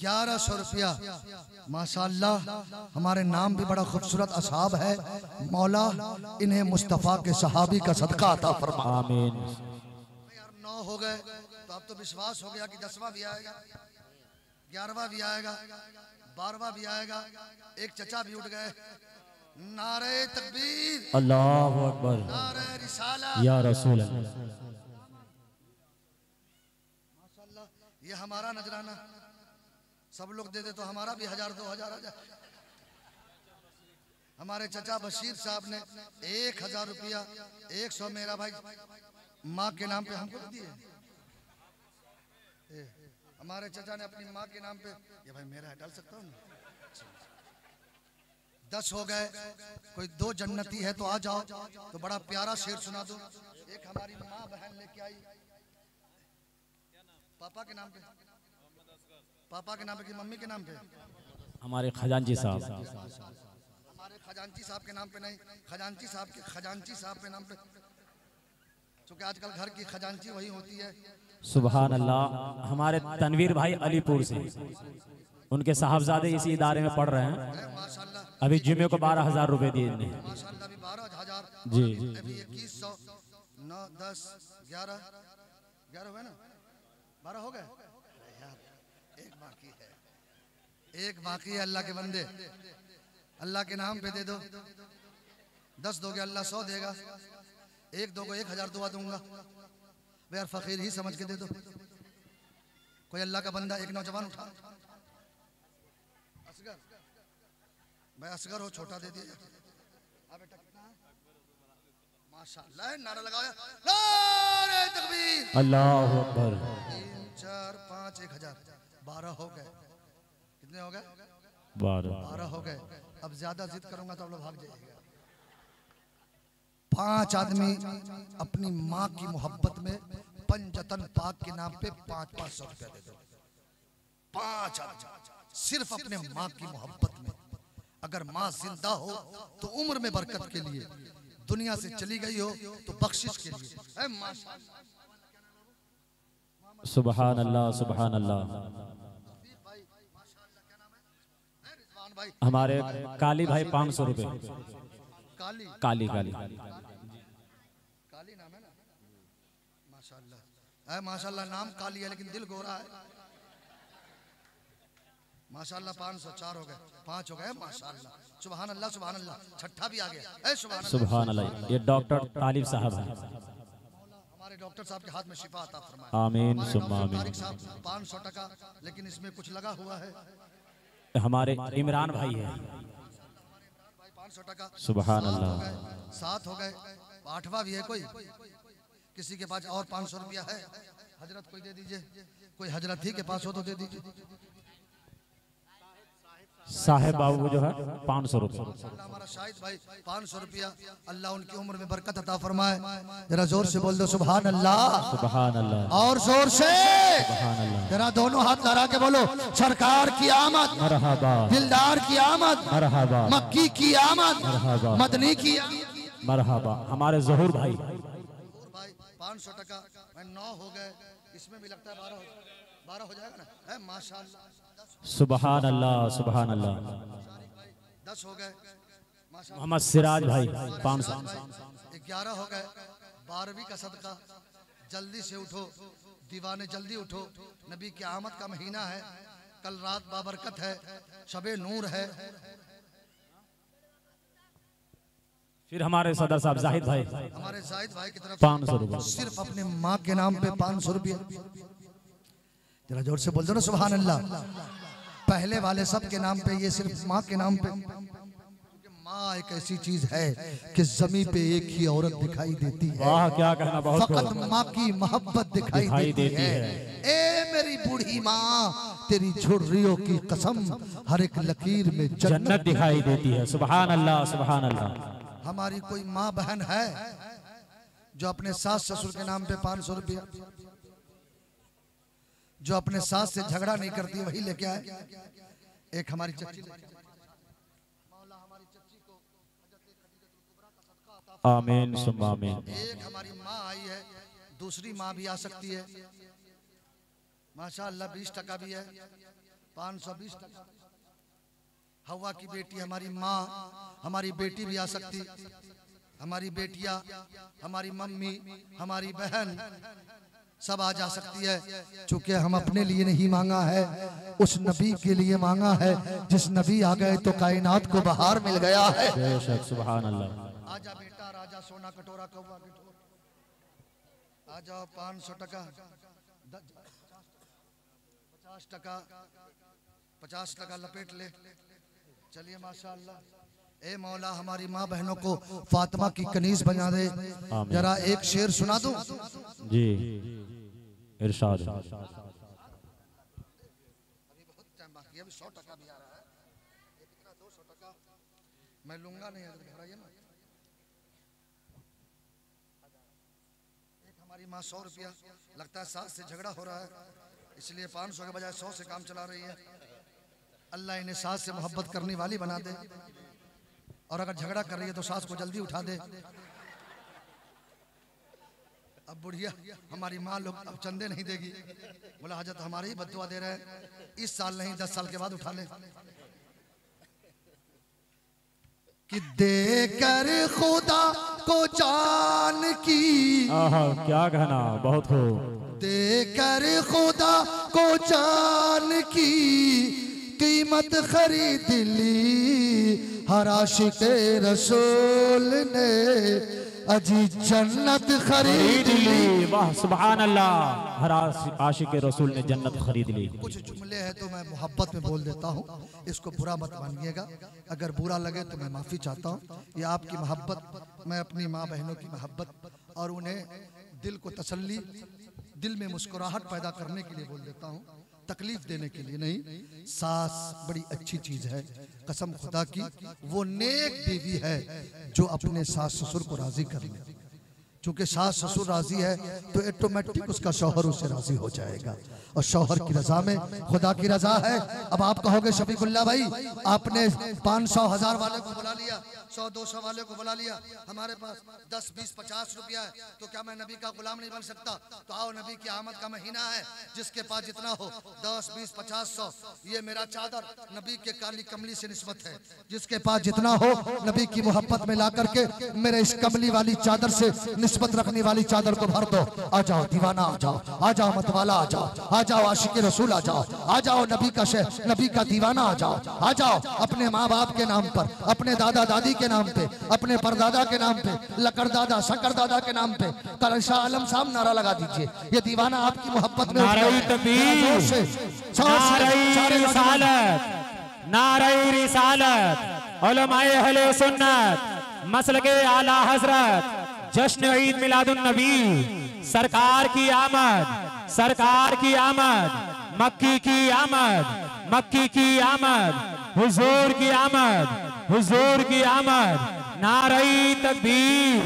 1100 रुपया, माशाल्लाह। हमारे नाम भी बड़ा खूबसूरत असहाब है, मौला इन्हें मुस्तफा के सहाबी का सदका अता फरमा, आमीन। यार 9 हो गए, तो अब तो विश्वास हो गया कि 10वां भी आएगा, 11वां भी आएगा, 12वां भी आएगा। एक चचा भी उठ गए, नारे तकबीर, अल्लाहू अकबर, नारे रिसालत, या रसूल अल्लाह। ये हमारा नजराना सब लोग दे दे तो हमारा भी 1000 2000 आ जाए। हमारे चचा बशीर साहब ने 1000 रुपया 100 मेरा भाई माँ के नाम पे हमको दिए। हमारे चचा ने अपनी माँ के नाम पे, ये भाई मेरा है, डाल सकता हूँ ना। 10 हो गए, कोई 2 जन्नती है तो आ जाओ, तो बड़ा प्यारा शेर सुना दो। एक हमारी माँ बहन लेके आई, पापा के नाम पे कि मम्मी के नाम पे, हमारे खजांची साहब के नाम पे नहीं, खजांची साहब के नाम पे, क्योंकि आजकल घर की खजांची वही होती है, सुभान अल्लाह। हमारे तनवीर भाई अलीपुर से, उनके साहबजादे इसी इदारे में पढ़ रहे हैं, अभी जुमे को 12000 रुपए दिए माशाल्लाह, अभी 12000 जी। 2100 9 10 11 हुए ना, 12 हो गए, एक बाकी है। अल्लाह के बंदे, अल्लाह के नाम पे दे दो। 10 दोगे अल्लाह 100 देगा, 1 दोगे 1000 दुआ दूंगा, यार फकीर ही समझ के दे दो। कोई अल्लाह का बंदा, एक नौजवान उठा, असगर, मैं असगर हो, छोटा दे दिया। माशाल्लाह नारा लगाया नारे तकबीर अल्लाह हू अकबर। 3, 4, 5, 1000, 12 हो गए। कितने हो गए? 12 हो गए। अब ज्यादा जिद करूंगा तो आप लोग भाग जाइएगा। 5 आदमी अपनी माँ की मोहब्बत में पंजतन पाक के नाम पे 500-500 रुपया दे दो। 5 आदमी सिर्फ अपने माँ की मोहब्बत में। अगर माँ जिंदा हो तो उम्र में बरकत के लिए, दुनिया से चली गई हो तो बख्शिश के लिए। सुभान अल्लाह सुभान अल्लाह। हमारे काली भाई 500 रुपए। काली काली काली काली नाम है ना, माशाल्लाह है माशाल्लाह। नाम काली है लेकिन दिल गोरा है माशाल्लाह। 500 4 हो गए, 5 हो गए माशाल्लाह। सुभान अल्लाह सुभान अल्लाह। 6ठा भी आ गया है सुभान अल्लाह। ये डॉक्टर तालिब साहब हैं। हमारे डॉक्टर साहब के हाथ में शिफा अता फरमाए आमीन सुम्मा आमीन। तारिक साहब 500 टका, लेकिन इसमें कुछ लगा हुआ है। हमारे इमरान भाई है 500 टका। सुभान अल्लाह। 7 हो गए। 8वां भी है कोई? किसी के पास और 500 रुपया है? हजरत कोई दे दीजिए, कोई हजरत ही के पास हो तो दे दीजिए। साहेब बाबू जो है 500 रुपया। हमारा शाहिद भाई 500 रुपया। अल्लाह उनकी उम्र में बरकत अता फरमाए। जरा जोर से बोल दो सुभान अल्लाह सुभान अल्लाह। और जोर से सुभान अल्लाह। जरा दोनों हाथ लगा के बोलो सरकार की आमद मरहबा, दिलदार की आमद मरहबा, मक्की की आमद मरहबा, मदनी की मरहबा। हमारे ज़हूर भाई 500 टका। 9 हो गए। इसमें भी लगता है 12 हो जाएगा ना, है माशाल्लाह। सुबहान अल्लाह सुबहान अल्लाह। 10 हो गए। मोहम्मद सिराज भाई 500। 11 हो गए। 12वीं का सदका। जल्दी से उठो दीवाने, जल्दी उठो, नबी की आमद का महीना है। कल रात बाबरकत है, शबे नूर है। फिर हमारे सदर साहब जाहिद भाई, हमारे जाहिद भाई की तरफ 500 रुपये। सिर्फ अपने माँ के नाम पे 500 रुपये। जरा जोर से बोल दो ना सुभान अल्लाह। पहले वाले सब के नाम पे, ये सिर्फ माँ के नाम पे। माँ एक ऐसी चीज है कि जमीन पे एक ही औरत दिखाई देती है। वाह क्या कहना, बहुत फकत माँ की मोहब्बत दिखाई देती है। ए मेरी बूढ़ी माँ तेरी झुर्रियों की कसम, हर एक लकीर में जन्नत दिखाई देती है। सुभान अल्लाह सुभान अल्लाह। हमारी कोई माँ बहन है जो अपने सास ससुर के नाम पे 500 रुपया, जो अपने सास से झगड़ा नहीं करती वही लेके आए। एक हमारी चच्ची आमीन सुम्मा आमीन। एक हमारी माँ आई है, दूसरी माँ भी आ सकती है माशाल्लाह। 20 टका भी है, 520 टका। हवा की बेटी हमारी माँ, हमारी बेटी भी आ सकती, हमारी बेटिया, हमारी मम्मी, हमारी बहन सब आ जा सकती है। चूंकि हम अपने लिए नहीं मांगा है, उस नबी के लिए मांगा है जिस नबी आ गए तो कायनात को बहार मिल गया है। सुभान अल्लाह। आजा बेटा राजा सोना कटोरा कौवा आ जाओ। 500 टका, 50 टका, 50 टका लपेट ले। चलिए माशाल्लाह। ए मौला हमारी माँ बहनों को फातिमा की कनीज बना दे। जरा एक शेर सुना दूं जी इरशाद। मैं लूंगा नहीं, घबराइए ना। एक हमारी माँ 100 रुपया, लगता है सास से झगड़ा हो रहा है इसलिए 500 के बजाय 100 से काम चला रही है। अल्लाह इन्हें सास से मोहब्बत करने वाली बना दे, और अगर झगड़ा कर रही है तो सास को जल्दी उठा दे। अब बुढ़िया हमारी माँ लोग अब चंदे नहीं देगी, बोला हजरत हमारी ही बद्दुआ दे रहे हैं, इस साल नहीं 10 साल के बाद उठा ले। कि दे कर खुदा को जान की, क्या कहना बहुत हो। दे कर खुदा को जान की कीमत खरीद ली, हर आशिक़ रसूल ने अजी जन्नत खरीद ली। वाह सुभान अल्लाह। हर आशिक़ रसूल ने जन्नत खरीद ली। कुछ जुमले हैं तो मैं मोहब्बत में बोल देता हूँ, इसको बुरा मत मानिएगा। अगर बुरा लगे तो मैं माफ़ी चाहता हूँ। ये आपकी मोहब्बत मैं अपनी माँ बहनों की मोहब्बत और उन्हें दिल को तसल्ली, दिल में मुस्कुराहट पैदा करने के लिए बोल देता हूँ, तकलीफ देने के लिए नहीं। सास बड़ी अच्छी चीज है, कसम खुदा की वो नेक बीवी है जो अपने सास ससुर को राजी कर ले। क्योंकि सास ससुर राजी है तो ऑटोमेटिक उसका शौहर उसे राजी हो जाएगा, और शौहर की रजा में खुदा की रजा है। अब आप कहोगे शफीकुल्लाह भाई आपने 500 1000 वाले को बुला लिया, 100 200 वाले को बुला लिया, हमारे पास 10 20 50 रुपया है तो क्या मैं नबी का गुलाम नहीं बन सकता? तो आओ, नबी की आमद का महीना है, जिसके पास जितना हो 10 20 50 100, ये मेरा चादर नबी के काली कमली से निस्बत है। जिसके पास जितना हो नबी की मोहब्बत में ला करके मेरे इस कमली वाली चादर से निस्बत रखने वाली चादर को भर दो। आ जाओ दीवाना, आ जाओ, आ जाओ मतवाला, आ जाओ, आ जाओ आशिक रसूल, आ जाओ, आ जाओ नबी का शेख, नबी का दीवाना, आ जाओ, आ जाओ। अपने माँ बाप के नाम पर, अपने दादा दादी के नाम पे, अपने परदादा के नाम पे, लकर दादा शकर दादा के नाम पे करशा आलम साहब नारा लगा दीजिए, ये दीवाना आपकी मोहब्बत में। नारे रिसालत, उलमाए अहले सुन्नत, मसलके आला हजरत, जश्न ईद मिलादुन्नबी, सरकार की आमद, सरकार की आमद, मक्की की आमद, मक्की की आमद, हुजूर की आमद, हुजूर की आमद। नारे तकबीर,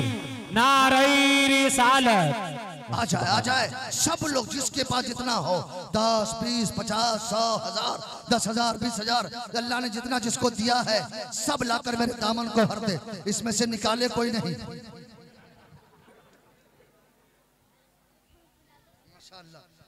नारे रिसालत। आ जाए, आ जाए सब लोग, जिसके पास जितना हो 10 20 50 100 1000, 10,000 20,000, अल्लाह ने जितना जिसको दिया है सब लाकर मेरे दामन को भर दे, इसमें से निकाले कोई नहीं।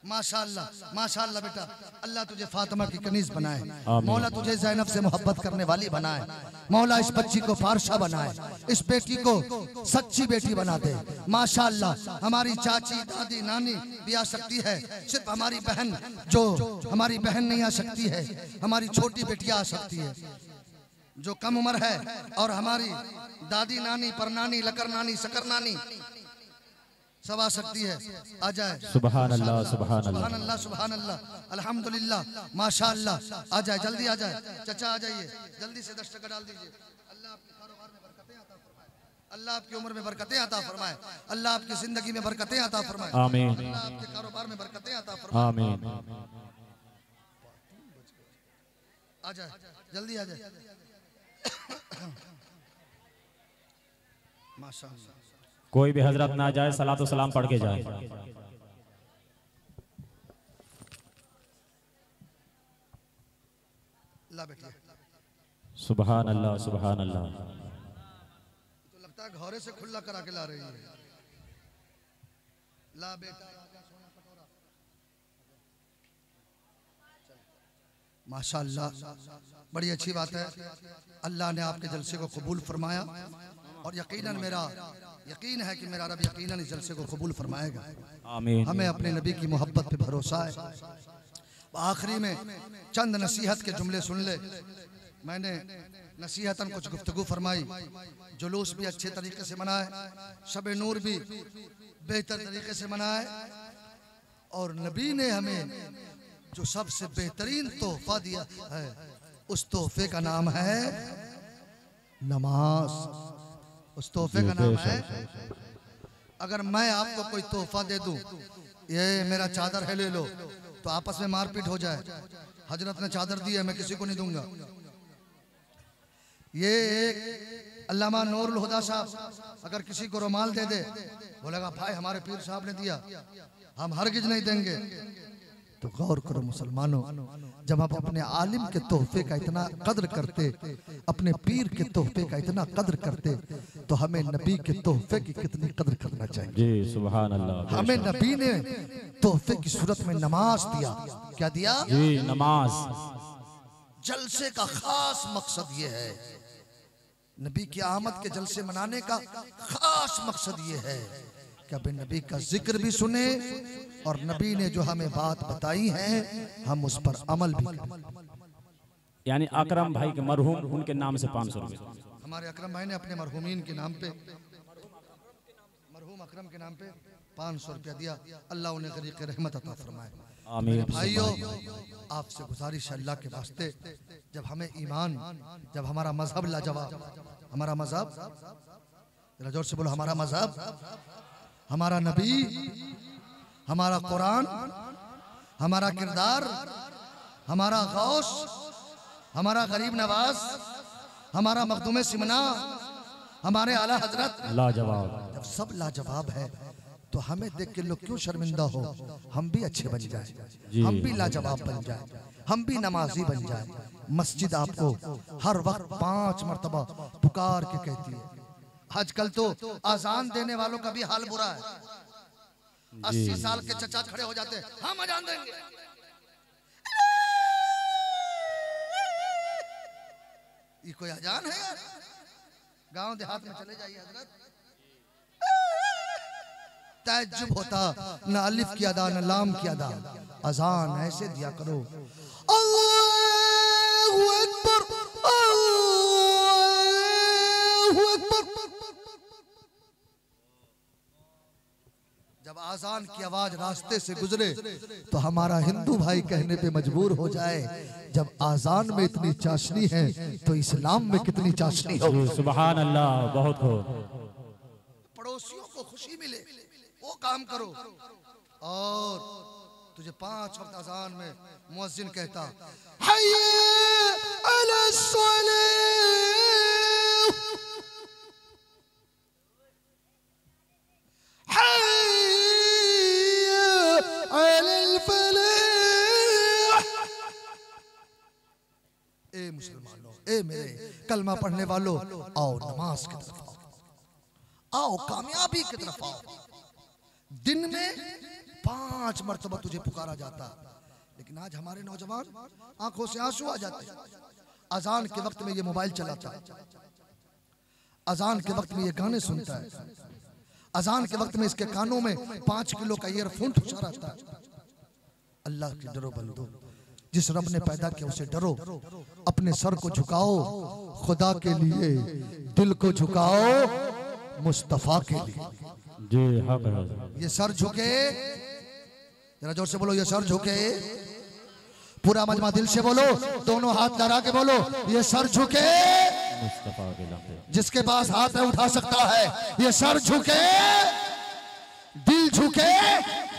माशाल्लाह, माशाल्लाह बेटा, अल्लाह तुझे फातिमा की कनीज बनाए, मौला तुझे ज़ैनब से मोहब्बत करने वाली बनाए, मौला इस बच्ची को फारशा बनाए, इस बेटी को सच्ची बेटी बना दे। माशाल्लाह, हमारी चाची दादी नानी भी आ सकती है, सिर्फ हमारी बहन, जो हमारी बहन नहीं आ सकती है, हमारी छोटी बेटियाँ आ सकती है जो कम उम्र है, और हमारी दादी नानी परनानी लकर नानी शकर नानी सब आ सकती है। आ जाए, सुबहान अल्लाह, सुबहान अल्लाह, सुबहान अल्लाह, सुबहान अल्लाह, अल्हम्दुलिल्लाह, माशाअल्लाह। आ जाए, जल्दी आ जाए चचा, आ जाइए जल्दी से, 10 टका डाल दीजिए। अल्लाह आपके कारोबार में बरकतें अता फरमाए, अल्लाह आपकी उम्र में बरकतें अता फरमाए, अल्लाह आपकी जिंदगी में बरकतें अता फरमाए, आमीन। अल्लाह आपके कारोबार में बरकतें अता फरमाए, आमीन। आ जाए, जल्दी आ जाए। माशाअल्लाह, कोई भी हजरत ना जाए, सलात व सलाम पढ़ के जाए। सुबहान अल्लाह, सुबहान अल्लाह। तो लगता है घोड़े से खुला करा के ला रही है। ला बेटा, माशाल्लाह, बड़ी अच्छी बात है। अल्लाह ने आपके जलसे को कबूल फरमाया, और यकीनन मेरा यकीन है कि मेरा रब यकीनन इस जलसे को कबूल फरमाएगा, आमीन। हमें अपने नबी की मोहब्बत पे भरोसा है। आखिरी में चंद नसीहत के जुमले सुन ले। मैंने नसीहतन कुछ गुफ्तगू फरमाई, जुलूस भी अच्छे तरीके से मनाए, शबे नूर भी बेहतर तरीके से मनाए, और नबी ने हमें जो सबसे बेहतरीन तोहफा दिया है, उस तोहफे का नाम है नमाज, उस तोहफे का नाम है। अगर मैं आपको कोई तोहफा दे दूं, ये मेरा चादर है ले लो, तो आपस में मारपीट हो जाए, हजरत ने चादर दी है मैं किसी को नहीं दूंगा। ये एक अल्लामा नूरुल हुदा साहब अगर किसी को रुमाल दे दे, बोलेगा भाई हमारे पीर साहब ने दिया, हम हरगिज नहीं देंगे। तो गौर करो मुसलमानों, जब आप अपने आलिम के तोहफे का इतना कद्र करते, अपने पीर के तोहफे का इतना कद्र करते, तो हमें नबी के तोहफे की कितनी कद्र करना चाहिए। जी सुभान अल्लाह, हमें नबी ने तोहफे की सूरत में नमाज दिया। क्या दिया? जी नमाज। जलसे का खास मकसद ये है, नबी की आमद के जलसे मनाने का खास मकसद ये है कि अब नबी का जिक्र भी सुने, और नबी ने जो हमें बात बताई है हम उस पर अमल भी करें। यानी अकरम भाई के मरहूम, उनके नाम से 500 रुपये हमारे अकरम भाई ने अपने मरहूमीन के नाम पे, मरहूम अकरम के नाम पे 500 रुपया दिया। अल्लाह उन्हें ग़रीक़ रहमत अता फरमाए, आमीन। भाइयों, आपसे गुजारिश है अल्लाह के वास्ते, जब हमें ईमान, जब हमारा मजहब लाजवाब, हमारा मजहब जोर से बोलो, हमारा मजहब, हमारा नबी, हमारा कुरान, हमारा किरदार, हमारा गौस, हमारा गरीब नवाज, हमारा मखदूम सिमना, हमारे आला हजरत लाजवाब। जब सब लाजवाब है तो हमें देख के लोग क्यों शर्मिंदा हो? हम भी अच्छे बन जाए, हम भी लाजवाब बन जाए, हम भी नमाजी बन जाए। मस्जिद आपको हर वक्त 5 मरतबा पुकार के कहती है। आजकल तो अजान देने वालों का भी हाल बुरा है। 80 साल के चचा खड़े हो जाते हैं, हम अजान देंगे। ये कोई अजान है यार? गांव देहात में चले जाइए हजरत, ताज्जुब होता ना अलिफ की अदा ना लाम की अदा। अजान ऐसे दिया करो, अल्लाहू अकबर, अल्लाहू अकबर। जब आजान की आवाज रास्ते से गुजरे तो हमारा हिंदू भाई कहने पे मजबूर हो जाए, जब आजान में इतनी चाशनी है तो इस्लाम में कितनी चाशनी हो। सुभान अल्लाह, बहुत हो। पड़ोसियों को खुशी मिले वो काम करो। और तुझे 5 वक्त आजान में मुअज्जिन कहता हय अला सलाह, हय ए मुसलमानों, ए मेरे कलमा पढ़ने वालों, आओ नमाज की तरफ आओ, आओ कामयाबी की तरफ आओ। दिन में 5 मरतबा तुझे पुकारा जाता, लेकिन आज हमारे नौजवान आंखों से आंसू आ जाते हैं। अजान के वक्त में ये मोबाइल चलाता है, अजान के वक्त में ये गाने सुनता है, अजान के वक्त में इसके कानों में 5 किलो का ईयरफोन ठुसा रहता है। अल्लाह के डरो बंदो, जिस रब ने पैदा किया उसे डरो। अपने सर को झुकाओ खुदा के लिए, दिल को झुकाओ मुस्तफा के लिए। जी हाँ, ये सर झुके, जरा जोर से बोलो ये सर झुके। पूरा मजमा दिल से बोलो, दोनों हाथ लहरा के बोलो ये सर झुके। जिसके पास हाथ है उठा सकता है। ये सर झुके, दिल झुके,